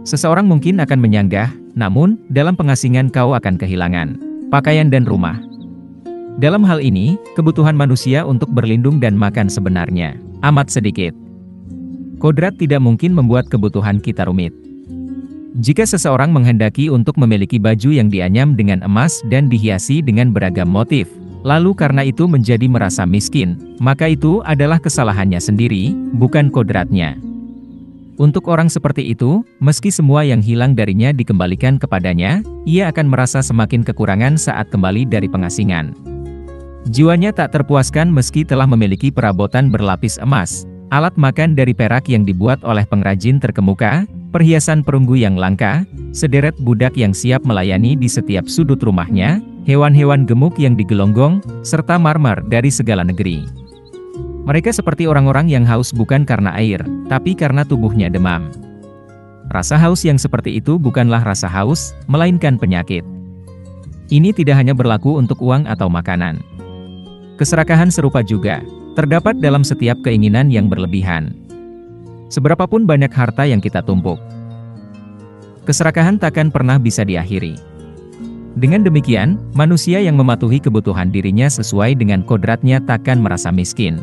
Seseorang mungkin akan menyanggah, namun, dalam pengasingan kau akan kehilangan pakaian dan rumah. Dalam hal ini, kebutuhan manusia untuk berlindung dan makan sebenarnya amat sedikit. Kodrat tidak mungkin membuat kebutuhan kita rumit. Jika seseorang menghendaki untuk memiliki baju yang dianyam dengan emas dan dihiasi dengan beragam motif, lalu karena itu menjadi merasa miskin, maka itu adalah kesalahannya sendiri, bukan kodratnya. Untuk orang seperti itu, meski semua yang hilang darinya dikembalikan kepadanya, ia akan merasa semakin kekurangan saat kembali dari pengasingan. Jiwanya tak terpuaskan meski telah memiliki perabotan berlapis emas, alat makan dari perak yang dibuat oleh pengrajin terkemuka, perhiasan perunggu yang langka, sederet budak yang siap melayani di setiap sudut rumahnya, hewan-hewan gemuk yang digelonggong, serta marmer dari segala negeri. Mereka seperti orang-orang yang haus bukan karena air, tapi karena tubuhnya demam. Rasa haus yang seperti itu bukanlah rasa haus, melainkan penyakit. Ini tidak hanya berlaku untuk uang atau makanan. Keserakahan serupa juga terdapat dalam setiap keinginan yang berlebihan. Seberapapun banyak harta yang kita tumpuk, keserakahan takkan pernah bisa diakhiri. Dengan demikian, manusia yang mematuhi kebutuhan dirinya sesuai dengan kodratnya takkan merasa miskin.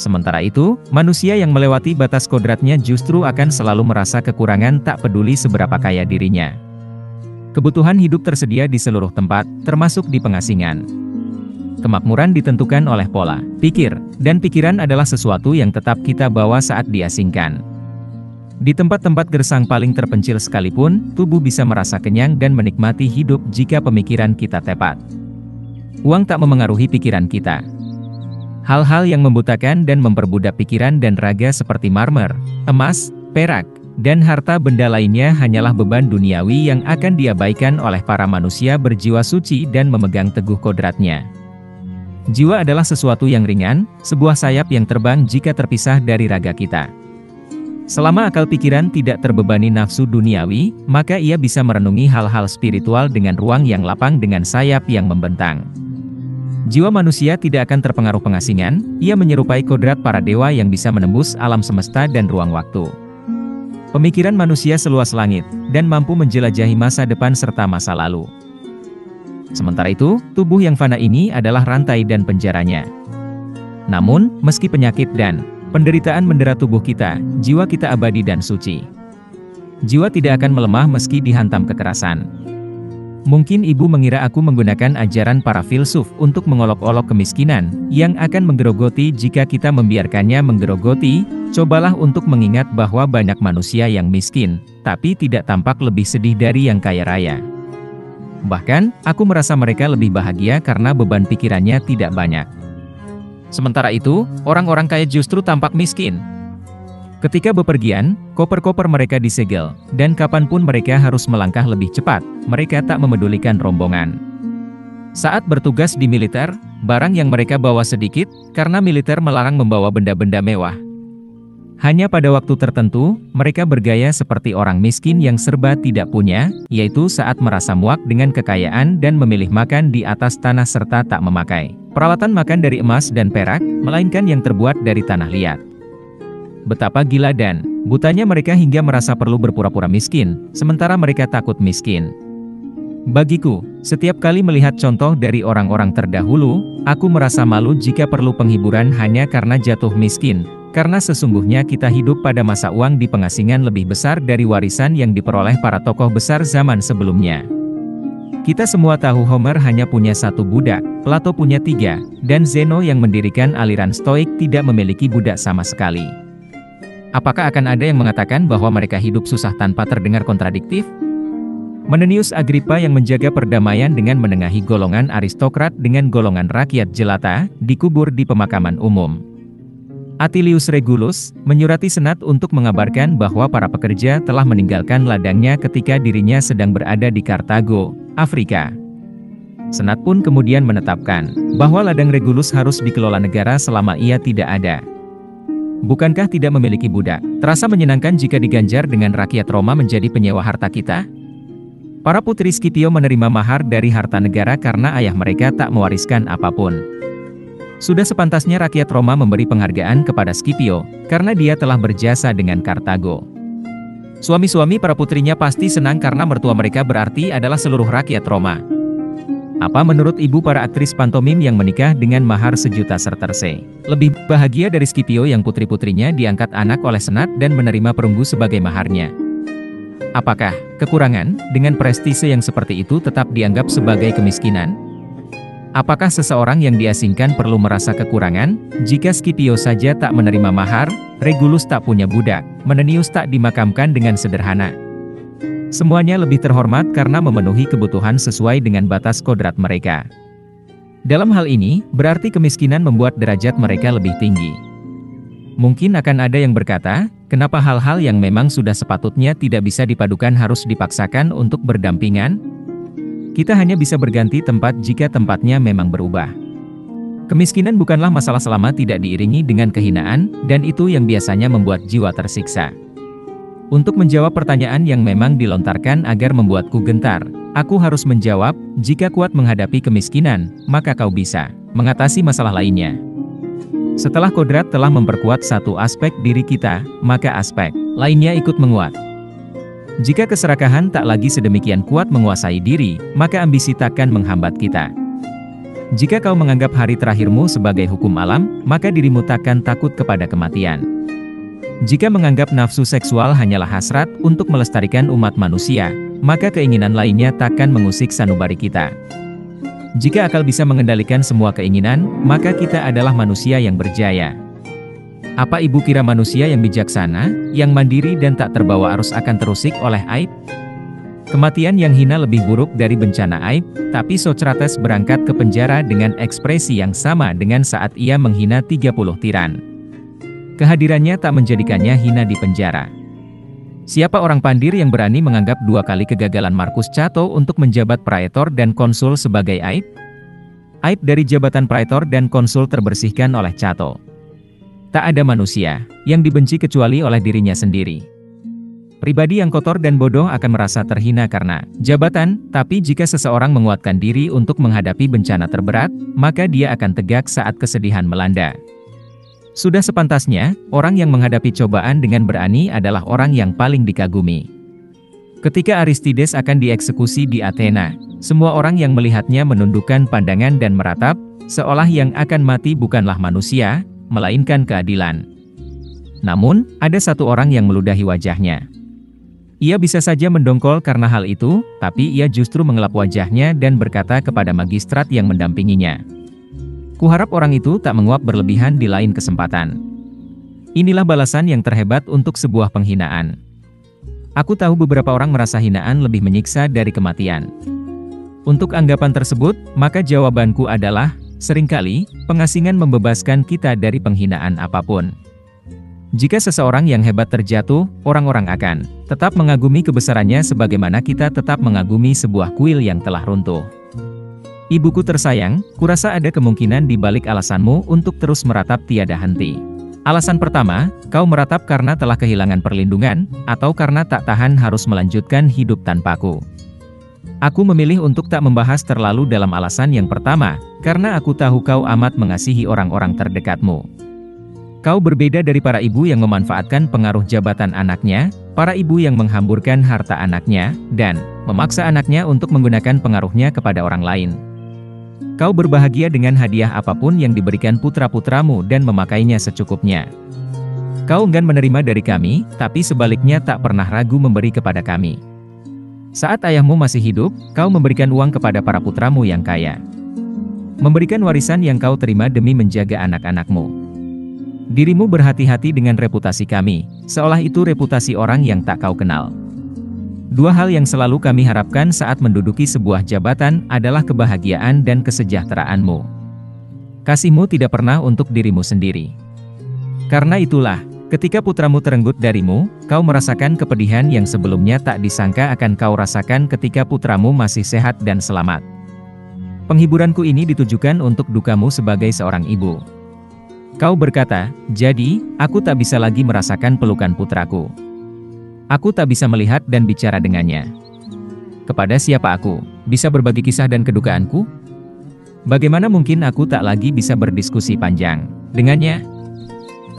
Sementara itu, manusia yang melewati batas kodratnya justru akan selalu merasa kekurangan tak peduli seberapa kaya dirinya. Kebutuhan hidup tersedia di seluruh tempat, termasuk di pengasingan. Kemakmuran ditentukan oleh pola pikir, dan pikiran adalah sesuatu yang tetap kita bawa saat diasingkan. Di tempat-tempat gersang paling terpencil sekalipun, tubuh bisa merasa kenyang dan menikmati hidup jika pemikiran kita tepat. Uang tak memengaruhi pikiran kita. Hal-hal yang membutakan dan memperbudak pikiran dan raga seperti marmer, emas, perak, dan harta benda lainnya hanyalah beban duniawi yang akan diabaikan oleh para manusia berjiwa suci dan memegang teguh kodratnya. Jiwa adalah sesuatu yang ringan, sebuah sayap yang terbang jika terpisah dari raga kita. Selama akal pikiran tidak terbebani nafsu duniawi, maka ia bisa merenungi hal-hal spiritual dengan ruang yang lapang dengan sayap yang membentang. Jiwa manusia tidak akan terpengaruh pengasingan, ia menyerupai kodrat para dewa yang bisa menembus alam semesta dan ruang waktu. Pemikiran manusia seluas langit, dan mampu menjelajahi masa depan serta masa lalu. Sementara itu, tubuh yang fana ini adalah rantai dan penjaranya. Namun, meski penyakit dan penderitaan mendera tubuh kita, jiwa kita abadi dan suci. Jiwa tidak akan melemah meski dihantam kekerasan. Mungkin ibu mengira aku menggunakan ajaran para filsuf untuk mengolok-olok kemiskinan, yang akan menggerogoti jika kita membiarkannya menggerogoti. Cobalah untuk mengingat bahwa banyak manusia yang miskin, tapi tidak tampak lebih sedih dari yang kaya raya. Bahkan, aku merasa mereka lebih bahagia karena beban pikirannya tidak banyak. Sementara itu, orang-orang kaya justru tampak miskin. Ketika bepergian, koper-koper mereka disegel, dan kapanpun mereka harus melangkah lebih cepat, mereka tak memedulikan rombongan. Saat bertugas di militer, barang yang mereka bawa sedikit, karena militer melarang membawa benda-benda mewah. Hanya pada waktu tertentu, mereka bergaya seperti orang miskin yang serba tidak punya, yaitu saat merasa muak dengan kekayaan dan memilih makan di atas tanah serta tak memakai peralatan makan dari emas dan perak, melainkan yang terbuat dari tanah liat. Betapa gila dan butanya mereka hingga merasa perlu berpura-pura miskin, sementara mereka takut miskin. Bagiku, setiap kali melihat contoh dari orang-orang terdahulu, aku merasa malu jika perlu penghiburan hanya karena jatuh miskin, karena sesungguhnya kita hidup pada masa uang di pengasingan lebih besar dari warisan yang diperoleh para tokoh besar zaman sebelumnya. Kita semua tahu Homer hanya punya satu budak, Plato punya tiga, dan Zeno yang mendirikan aliran Stoik tidak memiliki budak sama sekali. Apakah akan ada yang mengatakan bahwa mereka hidup susah tanpa terdengar kontradiktif? Menenius Agrippa yang menjaga perdamaian dengan menengahi golongan aristokrat dengan golongan rakyat jelata, dikubur di pemakaman umum. Atilius Regulus menyurati senat untuk mengabarkan bahwa para pekerja telah meninggalkan ladangnya ketika dirinya sedang berada di Kartago, Afrika. Senat pun kemudian menetapkan bahwa ladang Regulus harus dikelola negara selama ia tidak ada. Bukankah tidak memiliki budak? Terasa menyenangkan jika diganjar dengan rakyat Roma menjadi penyewa harta kita? Para putri Scipio menerima mahar dari harta negara karena ayah mereka tak mewariskan apapun. Sudah sepantasnya rakyat Roma memberi penghargaan kepada Scipio, karena dia telah berjasa dengan Kartago. Suami-suami para putrinya pasti senang karena mertua mereka berarti adalah seluruh rakyat Roma. Apa menurut ibu para aktris pantomim yang menikah dengan mahar sejuta sesterse? Lebih bahagia dari Scipio yang putri-putrinya diangkat anak oleh senat dan menerima perunggu sebagai maharnya. Apakah kekurangan dengan prestise yang seperti itu tetap dianggap sebagai kemiskinan? Apakah seseorang yang diasingkan perlu merasa kekurangan? Jika Scipio saja tak menerima mahar, Regulus tak punya budak, Menenius tak dimakamkan dengan sederhana. Semuanya lebih terhormat karena memenuhi kebutuhan sesuai dengan batas kodrat mereka. Dalam hal ini, berarti kemiskinan membuat derajat mereka lebih tinggi. Mungkin akan ada yang berkata, kenapa hal-hal yang memang sudah sepatutnya tidak bisa dipadukan harus dipaksakan untuk berdampingan? Kita hanya bisa berganti tempat jika tempatnya memang berubah. Kemiskinan bukanlah masalah selama tidak diiringi dengan kehinaan, dan itu yang biasanya membuat jiwa tersiksa. Untuk menjawab pertanyaan yang memang dilontarkan agar membuatku gentar, aku harus menjawab, jika kuat menghadapi kemiskinan, maka kau bisa mengatasi masalah lainnya. Setelah kodrat telah memperkuat satu aspek diri kita, maka aspek lainnya ikut menguat. Jika keserakahan tak lagi sedemikian kuat menguasai diri, maka ambisi takkan menghambat kita. Jika kau menganggap hari terakhirmu sebagai hukum alam, maka dirimu takkan takut kepada kematian. Jika menganggap nafsu seksual hanyalah hasrat untuk melestarikan umat manusia, maka keinginan lainnya takkan mengusik sanubari kita. Jika akal bisa mengendalikan semua keinginan, maka kita adalah manusia yang berjaya. Apa ibu kira manusia yang bijaksana, yang mandiri dan tak terbawa arus akan terusik oleh aib? Kematian yang hina lebih buruk dari bencana aib, tapi Socrates berangkat ke penjara dengan ekspresi yang sama dengan saat ia menghina 30 tiran. Kehadirannya tak menjadikannya hina di penjara. Siapa orang pandir yang berani menganggap dua kali kegagalan Marcus Cato untuk menjabat praetor dan konsul sebagai aib? Aib dari jabatan praetor dan konsul terbersihkan oleh Cato. Tak ada manusia yang dibenci kecuali oleh dirinya sendiri. Pribadi yang kotor dan bodoh akan merasa terhina karena jabatan, tapi jika seseorang menguatkan diri untuk menghadapi bencana terberat, maka dia akan tegak saat kesedihan melanda. Sudah sepantasnya, orang yang menghadapi cobaan dengan berani adalah orang yang paling dikagumi. Ketika Aristides akan dieksekusi di Athena, semua orang yang melihatnya menundukkan pandangan dan meratap, seolah yang akan mati bukanlah manusia, melainkan keadilan. Namun, ada satu orang yang meludahi wajahnya. Ia bisa saja mendongkol karena hal itu, tapi ia justru mengelap wajahnya dan berkata kepada magistrat yang mendampinginya, "Kuharap orang itu tak menguap berlebihan di lain kesempatan. Inilah balasan yang terhebat untuk sebuah penghinaan. Aku tahu beberapa orang merasa hinaan lebih menyiksa dari kematian." Untuk anggapan tersebut, maka jawabanku adalah, seringkali, pengasingan membebaskan kita dari penghinaan apapun. Jika seseorang yang hebat terjatuh, orang-orang akan tetap mengagumi kebesarannya sebagaimana kita tetap mengagumi sebuah kuil yang telah runtuh. Ibuku tersayang, kurasa ada kemungkinan di balik alasanmu untuk terus meratap tiada henti. Alasan pertama, kau meratap karena telah kehilangan perlindungan, atau karena tak tahan harus melanjutkan hidup tanpaku. Aku memilih untuk tak membahas terlalu dalam alasan yang pertama, karena aku tahu kau amat mengasihi orang-orang terdekatmu. Kau berbeda dari para ibu yang memanfaatkan pengaruh jabatan anaknya, para ibu yang menghamburkan harta anaknya, dan memaksa anaknya untuk menggunakan pengaruhnya kepada orang lain. Kau berbahagia dengan hadiah apapun yang diberikan putra-putramu dan memakainya secukupnya. Kau enggan menerima dari kami, tapi sebaliknya tak pernah ragu memberi kepada kami. Saat ayahmu masih hidup, kau memberikan uang kepada para putramu yang kaya. Memberikan warisan yang kau terima demi menjaga anak-anakmu. Dirimu berhati-hati dengan reputasi kami, seolah itu reputasi orang yang tak kau kenal. Dua hal yang selalu kami harapkan saat menduduki sebuah jabatan adalah kebahagiaan dan kesejahteraanmu. Kasihmu tidak pernah untuk dirimu sendiri. Karena itulah, ketika putramu terenggut darimu, kau merasakan kepedihan yang sebelumnya tak disangka akan kau rasakan ketika putramu masih sehat dan selamat. Penghiburanku ini ditujukan untuk dukamu sebagai seorang ibu. Kau berkata, jadi, aku tak bisa lagi merasakan pelukan putraku. Aku tak bisa melihat dan bicara dengannya. Kepada siapa aku bisa berbagi kisah dan kedukaanku? Bagaimana mungkin aku tak lagi bisa berdiskusi panjang dengannya?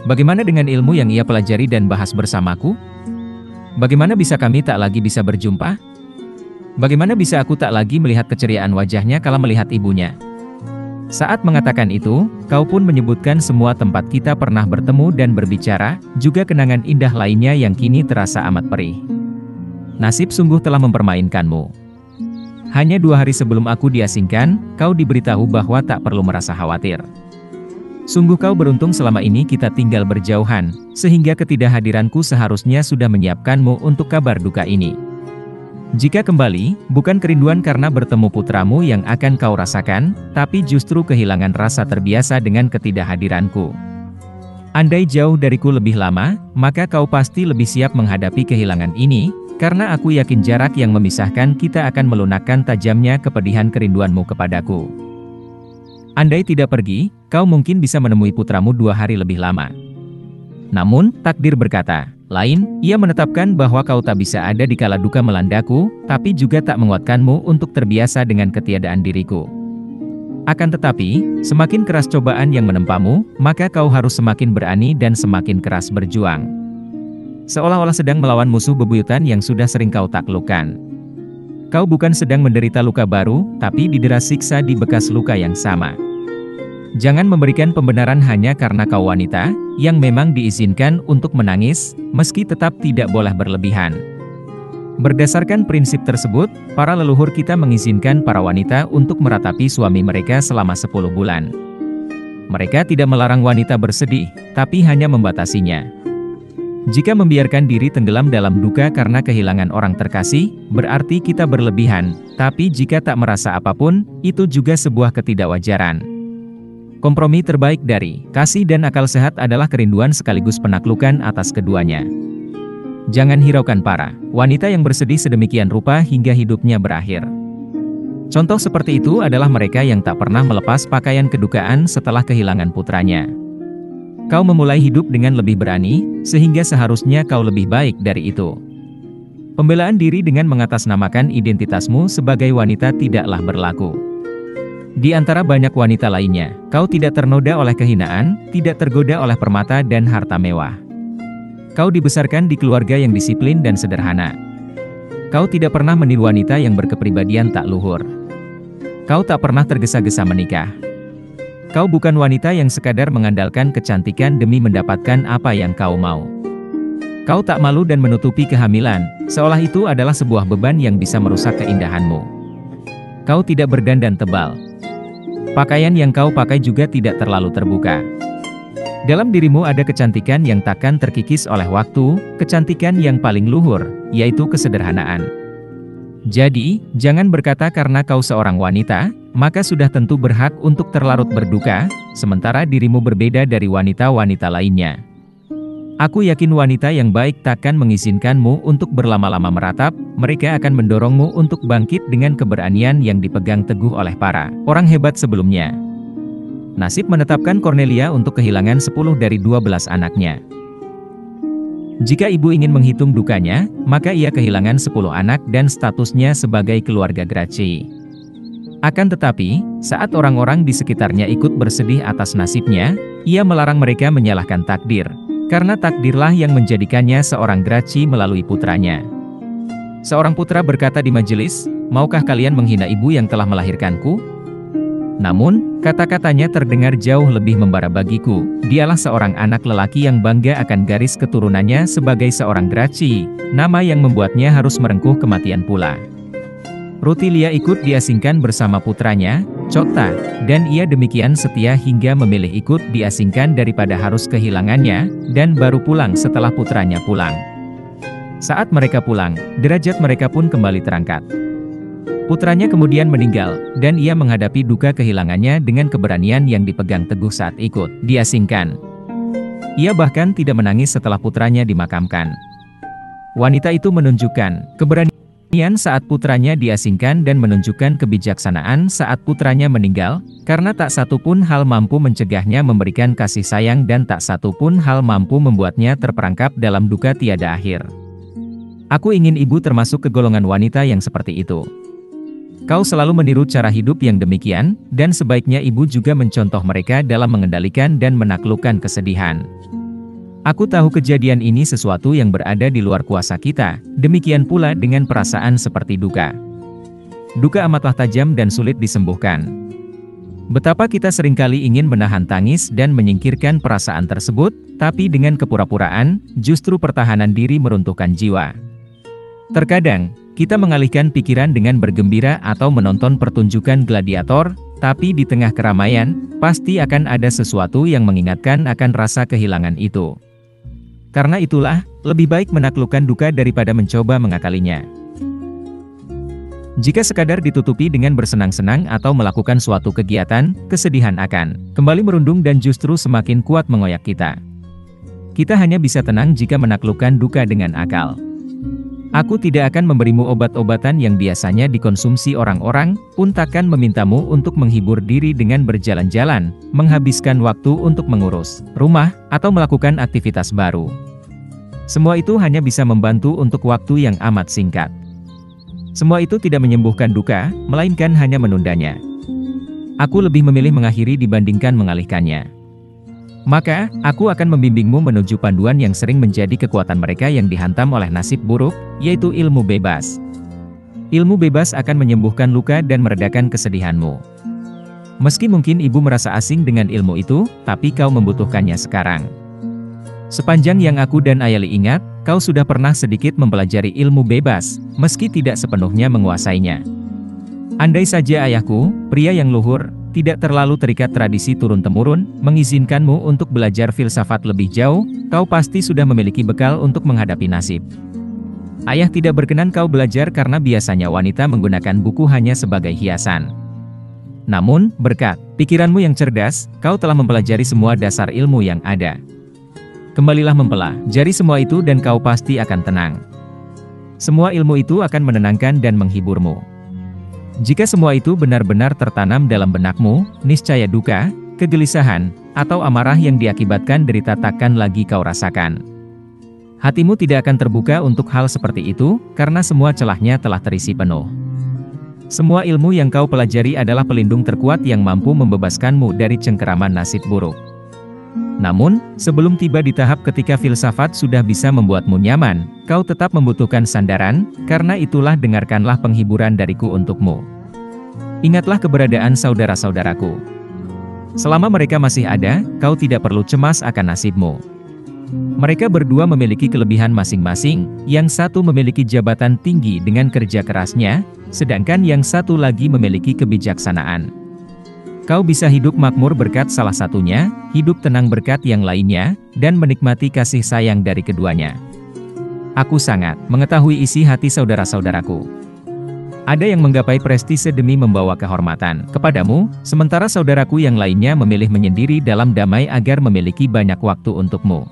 Bagaimana dengan ilmu yang ia pelajari dan bahas bersamaku? Bagaimana bisa kami tak lagi bisa berjumpa? Bagaimana bisa aku tak lagi melihat keceriaan wajahnya kala melihat ibunya? Saat mengatakan itu, kau pun menyebutkan semua tempat kita pernah bertemu dan berbicara, juga kenangan indah lainnya yang kini terasa amat perih. Nasib sungguh telah mempermainkanmu. Hanya 2 hari sebelum aku diasingkan, kau diberitahu bahwa tak perlu merasa khawatir. Sungguh kau beruntung selama ini kita tinggal berjauhan, sehingga ketidakhadiranku seharusnya sudah menyiapkanmu untuk kabar duka ini. Jika kembali, bukan kerinduan karena bertemu putramu yang akan kau rasakan, tapi justru kehilangan rasa terbiasa dengan ketidakhadiranku. Andai jauh dariku lebih lama, maka kau pasti lebih siap menghadapi kehilangan ini, karena aku yakin jarak yang memisahkan kita akan melunakkan tajamnya kepedihan kerinduanmu kepadaku. Andai tidak pergi, kau mungkin bisa menemui putramu 2 hari lebih lama. Namun, takdir berkata lain, ia menetapkan bahwa kau tak bisa ada di kala duka melandaku, tapi juga tak menguatkanmu untuk terbiasa dengan ketiadaan diriku. Akan tetapi, semakin keras cobaan yang menempamu, maka kau harus semakin berani dan semakin keras berjuang. Seolah-olah sedang melawan musuh bebuyutan yang sudah sering kau taklukkan. Kau bukan sedang menderita luka baru, tapi didera siksa di bekas luka yang sama. Jangan memberikan pembenaran hanya karena kau wanita, yang memang diizinkan untuk menangis, meski tetap tidak boleh berlebihan. Berdasarkan prinsip tersebut, para leluhur kita mengizinkan para wanita untuk meratapi suami mereka selama 10 bulan. Mereka tidak melarang wanita bersedih, tapi hanya membatasinya. Jika membiarkan diri tenggelam dalam duka karena kehilangan orang terkasih, berarti kita berlebihan, tapi jika tak merasa apapun, itu juga sebuah ketidakwajaran. Kompromi terbaik dari kasih dan akal sehat adalah kerinduan sekaligus penaklukan atas keduanya. Jangan hiraukan para wanita yang bersedih sedemikian rupa hingga hidupnya berakhir. Contoh seperti itu adalah mereka yang tak pernah melepas pakaian kedukaan setelah kehilangan putranya. Kau memulai hidup dengan lebih berani, sehingga seharusnya kau lebih baik dari itu. Pembelaan diri dengan mengatasnamakan identitasmu sebagai wanita tidaklah berlaku. Di antara banyak wanita lainnya, kau tidak ternoda oleh kehinaan, tidak tergoda oleh permata dan harta mewah. Kau dibesarkan di keluarga yang disiplin dan sederhana. Kau tidak pernah meniru wanita yang berkepribadian tak luhur. Kau tak pernah tergesa-gesa menikah. Kau bukan wanita yang sekadar mengandalkan kecantikan demi mendapatkan apa yang kau mau. Kau tak malu dan menutupi kehamilan, seolah itu adalah sebuah beban yang bisa merusak keindahanmu. Kau tidak berdandan tebal. Pakaian yang kau pakai juga tidak terlalu terbuka. Dalam dirimu ada kecantikan yang takkan terkikis oleh waktu, kecantikan yang paling luhur, yaitu kesederhanaan. Jadi, jangan berkata karena kau seorang wanita, maka sudah tentu berhak untuk terlarut berduka, sementara dirimu berbeda dari wanita-wanita lainnya. Aku yakin wanita yang baik takkan mengizinkanmu untuk berlama-lama meratap, mereka akan mendorongmu untuk bangkit dengan keberanian yang dipegang teguh oleh para orang hebat sebelumnya. Nasib menetapkan Cornelia untuk kehilangan 10 dari 12 anaknya. Jika ibu ingin menghitung dukanya, maka ia kehilangan 10 anak dan statusnya sebagai keluarga Gracchi. Akan tetapi, saat orang-orang di sekitarnya ikut bersedih atas nasibnya, ia melarang mereka menyalahkan takdir. Karena takdirlah yang menjadikannya seorang Gracchi melalui putranya. Seorang putra berkata di majelis, "Maukah kalian menghina ibu yang telah melahirkanku?" Namun, kata-katanya terdengar jauh lebih membara bagiku. Dialah seorang anak lelaki yang bangga akan garis keturunannya sebagai seorang Gracchi, nama yang membuatnya harus merengkuh kematian pula. Rutilia ikut diasingkan bersama putranya, Cotta, dan ia demikian setia hingga memilih ikut diasingkan daripada harus kehilangannya, dan baru pulang setelah putranya pulang. Saat mereka pulang, derajat mereka pun kembali terangkat. Putranya kemudian meninggal, dan ia menghadapi duka kehilangannya dengan keberanian yang dipegang teguh saat ikut diasingkan. Ia bahkan tidak menangis setelah putranya dimakamkan. Wanita itu menunjukkan keberanian. Ian saat putranya diasingkan dan menunjukkan kebijaksanaan saat putranya meninggal, karena tak satu pun hal mampu mencegahnya memberikan kasih sayang dan tak satu pun hal mampu membuatnya terperangkap dalam duka tiada akhir. Aku ingin ibu termasuk ke golongan wanita yang seperti itu. Kau selalu meniru cara hidup yang demikian, dan sebaiknya ibu juga mencontoh mereka dalam mengendalikan dan menaklukkan kesedihan. Aku tahu kejadian ini sesuatu yang berada di luar kuasa kita, demikian pula dengan perasaan seperti duka. Duka amatlah tajam dan sulit disembuhkan. Betapa kita seringkali ingin menahan tangis dan menyingkirkan perasaan tersebut, tapi dengan kepura-puraan, justru pertahanan diri meruntuhkan jiwa. Terkadang, kita mengalihkan pikiran dengan bergembira atau menonton pertunjukan gladiator, tapi di tengah keramaian, pasti akan ada sesuatu yang mengingatkan akan rasa kehilangan itu. Karena itulah, lebih baik menaklukkan duka daripada mencoba mengakalinya. Jika sekadar ditutupi dengan bersenang-senang atau melakukan suatu kegiatan, kesedihan akan kembali merundung dan justru semakin kuat mengoyak kita. Kita hanya bisa tenang jika menaklukkan duka dengan akal. Aku tidak akan memberimu obat-obatan yang biasanya dikonsumsi orang-orang, pun takkan memintamu untuk menghibur diri dengan berjalan-jalan, menghabiskan waktu untuk mengurus rumah, atau melakukan aktivitas baru. Semua itu hanya bisa membantu untuk waktu yang amat singkat. Semua itu tidak menyembuhkan duka, melainkan hanya menundanya. Aku lebih memilih mengakhiri dibandingkan mengalihkannya. Maka, aku akan membimbingmu menuju panduan yang sering menjadi kekuatan mereka yang dihantam oleh nasib buruk, yaitu ilmu bebas. Ilmu bebas akan menyembuhkan luka dan meredakan kesedihanmu. Meski mungkin ibu merasa asing dengan ilmu itu, tapi kau membutuhkannya sekarang. Sepanjang yang aku dan Ayali ingat, kau sudah pernah sedikit mempelajari ilmu bebas, meski tidak sepenuhnya menguasainya. Andai saja ayahku, pria yang luhur, tidak terlalu terikat tradisi turun-temurun, mengizinkanmu untuk belajar filsafat lebih jauh, kau pasti sudah memiliki bekal untuk menghadapi nasib. Ayah tidak berkenan kau belajar karena biasanya wanita menggunakan buku hanya sebagai hiasan. Namun, berkat pikiranmu yang cerdas, kau telah mempelajari semua dasar ilmu yang ada. Kembalilah mempelajari semua itu dan kau pasti akan tenang. Semua ilmu itu akan menenangkan dan menghiburmu. Jika semua itu benar-benar tertanam dalam benakmu, niscaya duka, kegelisahan, atau amarah yang diakibatkan derita takkan lagi kau rasakan. Hatimu tidak akan terbuka untuk hal seperti itu, karena semua celahnya telah terisi penuh. Semua ilmu yang kau pelajari adalah pelindung terkuat yang mampu membebaskanmu dari cengkeraman nasib buruk. Namun, sebelum tiba di tahap ketika filsafat sudah bisa membuatmu nyaman, kau tetap membutuhkan sandaran, karena itulah dengarkanlah penghiburan dariku untukmu. Ingatlah keberadaan saudara-saudaraku. Selama mereka masih ada, kau tidak perlu cemas akan nasibmu. Mereka berdua memiliki kelebihan masing-masing, yang satu memiliki jabatan tinggi dengan kerja kerasnya, sedangkan yang satu lagi memiliki kebijaksanaan. Kau bisa hidup makmur berkat salah satunya, hidup tenang berkat yang lainnya, dan menikmati kasih sayang dari keduanya. Aku sangat mengetahui isi hati saudara-saudaraku. Ada yang menggapai prestise demi membawa kehormatan kepadamu, sementara saudaraku yang lainnya memilih menyendiri dalam damai agar memiliki banyak waktu untukmu.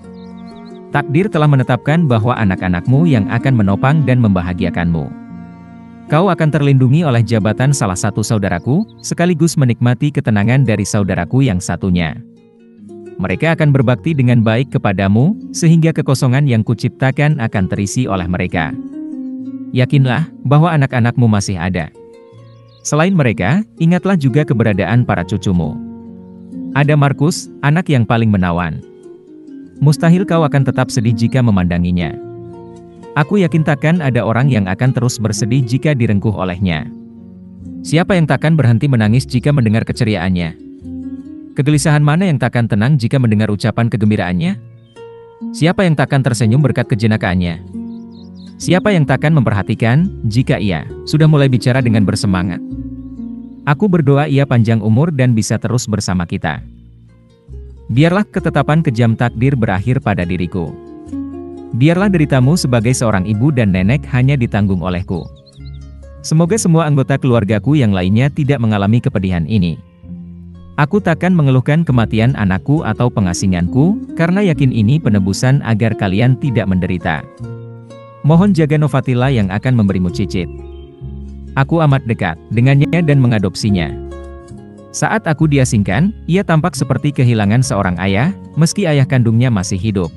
Takdir telah menetapkan bahwa anak-anakmu yang akan menopang dan membahagiakanmu. Kau akan terlindungi oleh jabatan salah satu saudaraku, sekaligus menikmati ketenangan dari saudaraku yang satunya. Mereka akan berbakti dengan baik kepadamu, sehingga kekosongan yang kuciptakan akan terisi oleh mereka. Yakinlah, bahwa anak-anakmu masih ada. Selain mereka, ingatlah juga keberadaan para cucumu. Ada Markus, anak yang paling menawan. Mustahil kau akan tetap sedih jika memandanginya. Aku yakin takkan ada orang yang akan terus bersedih jika direngkuh olehnya. Siapa yang takkan berhenti menangis jika mendengar keceriaannya? Kegelisahan mana yang takkan tenang jika mendengar ucapan kegembiraannya? Siapa yang takkan tersenyum berkat kejenakaannya? Siapa yang takkan memperhatikan jika ia sudah mulai bicara dengan bersemangat? Aku berdoa ia panjang umur dan bisa terus bersama kita. Biarlah ketetapan kejam takdir berakhir pada diriku. Biarlah deritamu sebagai seorang ibu dan nenek hanya ditanggung olehku. Semoga semua anggota keluargaku yang lainnya tidak mengalami kepedihan ini. Aku takkan mengeluhkan kematian anakku atau pengasinganku, karena yakin ini penebusan agar kalian tidak menderita. Mohon jaga Novatila yang akan memberimu cicit. Aku amat dekat dengannya dan mengadopsinya. Saat aku diasingkan, ia tampak seperti kehilangan seorang ayah, meski ayah kandungnya masih hidup.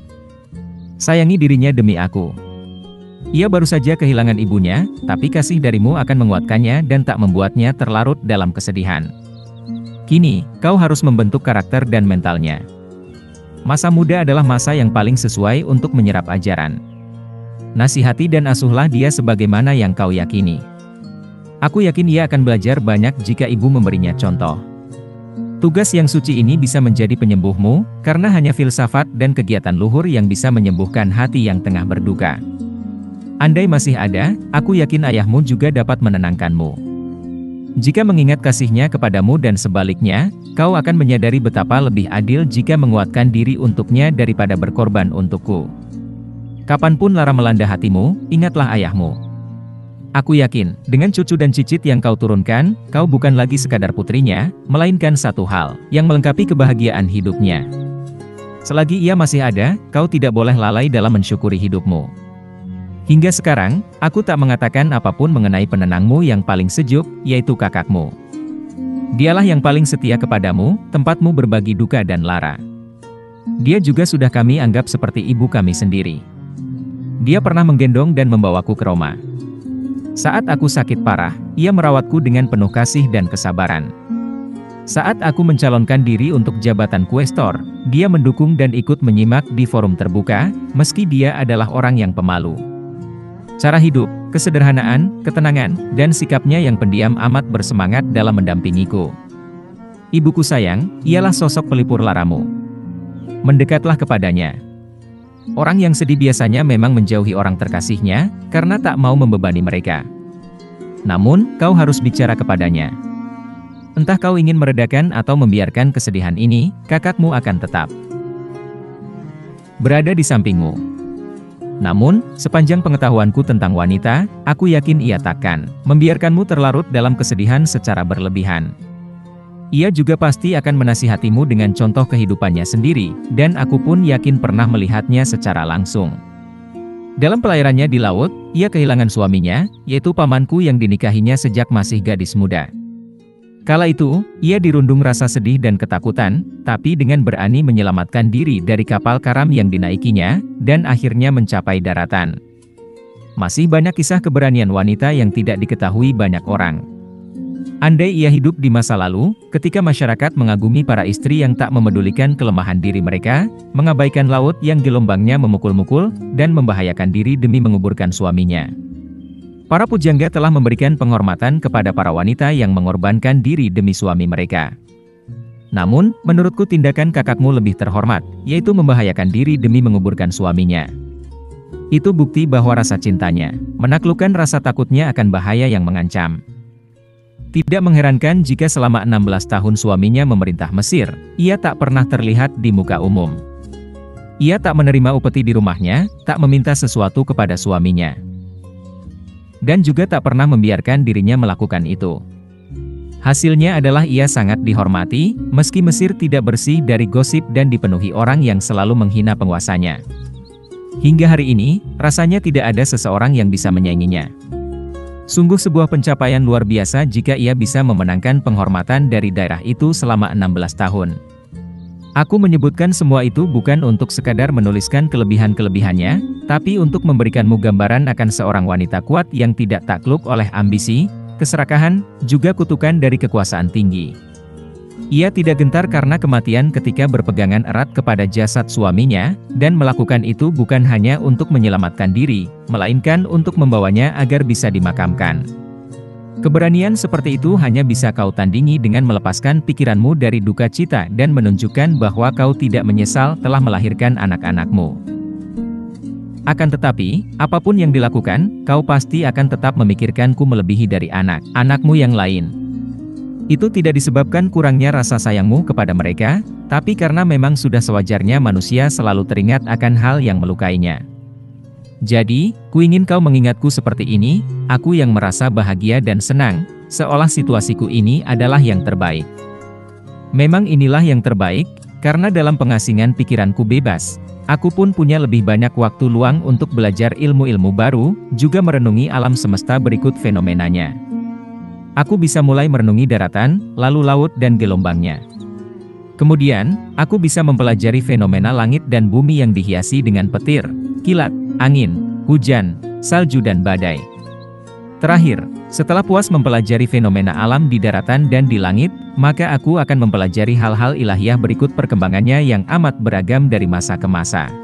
Sayangi dirinya demi aku. Ia baru saja kehilangan ibunya, tapi kasih darimu akan menguatkannya dan tak membuatnya terlarut dalam kesedihan. Kini, kau harus membentuk karakter dan mentalnya. Masa muda adalah masa yang paling sesuai untuk menyerap ajaran. Nasihati dan asuhlah dia sebagaimana yang kau yakini. Aku yakin ia akan belajar banyak jika ibu memberinya contoh. Tugas yang suci ini bisa menjadi penyembuhmu, karena hanya filsafat dan kegiatan luhur yang bisa menyembuhkan hati yang tengah berduka. Andai masih ada, aku yakin ayahmu juga dapat menenangkanmu. Jika mengingat kasihnya kepadamu dan sebaliknya, kau akan menyadari betapa lebih adil jika menguatkan diri untuknya daripada berkorban untukku. Kapanpun lara melanda hatimu, ingatlah ayahmu. Aku yakin, dengan cucu dan cicit yang kau turunkan, kau bukan lagi sekadar putrinya, melainkan satu hal yang melengkapi kebahagiaan hidupnya. Selagi ia masih ada, kau tidak boleh lalai dalam mensyukuri hidupmu. Hingga sekarang, aku tak mengatakan apapun mengenai penenangmu yang paling sejuk, yaitu kakakmu. Dialah yang paling setia kepadamu, tempatmu berbagi duka dan lara. Dia juga sudah kami anggap seperti ibu kami sendiri. Dia pernah menggendong dan membawaku ke Roma. Saat aku sakit parah, ia merawatku dengan penuh kasih dan kesabaran. Saat aku mencalonkan diri untuk jabatan kuestor, dia mendukung dan ikut menyimak di forum terbuka, meski dia adalah orang yang pemalu. Cara hidup, kesederhanaan, ketenangan, dan sikapnya yang pendiam amat bersemangat dalam mendampingiku. Ibuku sayang, ialah sosok pelipur laramu. Mendekatlah kepadanya. Orang yang sedih biasanya memang menjauhi orang terkasihnya, karena tak mau membebani mereka. Namun, kau harus bicara kepadanya. Entah kau ingin meredakan atau membiarkan kesedihan ini, kakakmu akan tetap berada di sampingmu. Namun, sepanjang pengetahuanku tentang wanita, aku yakin ia takkan membiarkanmu terlarut dalam kesedihan secara berlebihan. Ia juga pasti akan menasihatimu dengan contoh kehidupannya sendiri, dan aku pun yakin pernah melihatnya secara langsung. Dalam pelayarannya di laut, ia kehilangan suaminya, yaitu pamanku yang dinikahinya sejak masih gadis muda. Kala itu, ia dirundung rasa sedih dan ketakutan, tapi dengan berani menyelamatkan diri dari kapal karam yang dinaikinya, dan akhirnya mencapai daratan. Masih banyak kisah keberanian wanita yang tidak diketahui banyak orang. Andai ia hidup di masa lalu, ketika masyarakat mengagumi para istri yang tak memedulikan kelemahan diri mereka, mengabaikan laut yang gelombangnya memukul-mukul, dan membahayakan diri demi menguburkan suaminya. Para pujangga telah memberikan penghormatan kepada para wanita yang mengorbankan diri demi suami mereka. Namun, menurutku tindakan kakakmu lebih terhormat, yaitu membahayakan diri demi menguburkan suaminya. Itu bukti bahwa rasa cintanya menaklukkan rasa takutnya akan bahaya yang mengancam. Tidak mengherankan jika selama 16 tahun suaminya memerintah Mesir, ia tak pernah terlihat di muka umum. Ia tak menerima upeti di rumahnya, tak meminta sesuatu kepada suaminya. Dan juga tak pernah membiarkan dirinya melakukan itu. Hasilnya adalah ia sangat dihormati, meski Mesir tidak bersih dari gosip dan dipenuhi orang yang selalu menghina penguasanya. Hingga hari ini, rasanya tidak ada seseorang yang bisa menyainginya. Sungguh sebuah pencapaian luar biasa jika ia bisa memenangkan penghormatan dari daerah itu selama 16 tahun. Aku menyebutkan semua itu bukan untuk sekadar menuliskan kelebihan-kelebihannya, tapi untuk memberikanmu gambaran akan seorang wanita kuat yang tidak takluk oleh ambisi, keserakahan, juga kutukan dari kekuasaan tinggi. Ia tidak gentar karena kematian ketika berpegangan erat kepada jasad suaminya, dan melakukan itu bukan hanya untuk menyelamatkan diri, melainkan untuk membawanya agar bisa dimakamkan. Keberanian seperti itu hanya bisa kau tandingi dengan melepaskan pikiranmu dari duka cita dan menunjukkan bahwa kau tidak menyesal telah melahirkan anak-anakmu. Akan tetapi, apapun yang dilakukan, kau pasti akan tetap memikirkanku melebihi dari anak-anakmu yang lain. Itu tidak disebabkan kurangnya rasa sayangmu kepada mereka, tapi karena memang sudah sewajarnya manusia selalu teringat akan hal yang melukainya. Jadi, kuingin kau mengingatku seperti ini, aku yang merasa bahagia dan senang, seolah situasiku ini adalah yang terbaik. Memang inilah yang terbaik, karena dalam pengasingan pikiranku bebas, Aku pun punya lebih banyak waktu luang untuk belajar ilmu-ilmu baru, juga merenungi alam semesta berikut fenomenanya. Aku bisa mulai merenungi daratan, lalu laut dan gelombangnya. Kemudian, aku bisa mempelajari fenomena langit dan bumi yang dihiasi dengan petir, kilat, angin, hujan, salju dan badai. Terakhir, setelah puas mempelajari fenomena alam di daratan dan di langit, maka aku akan mempelajari hal-hal ilahiyah berikut perkembangannya yang amat beragam dari masa ke masa.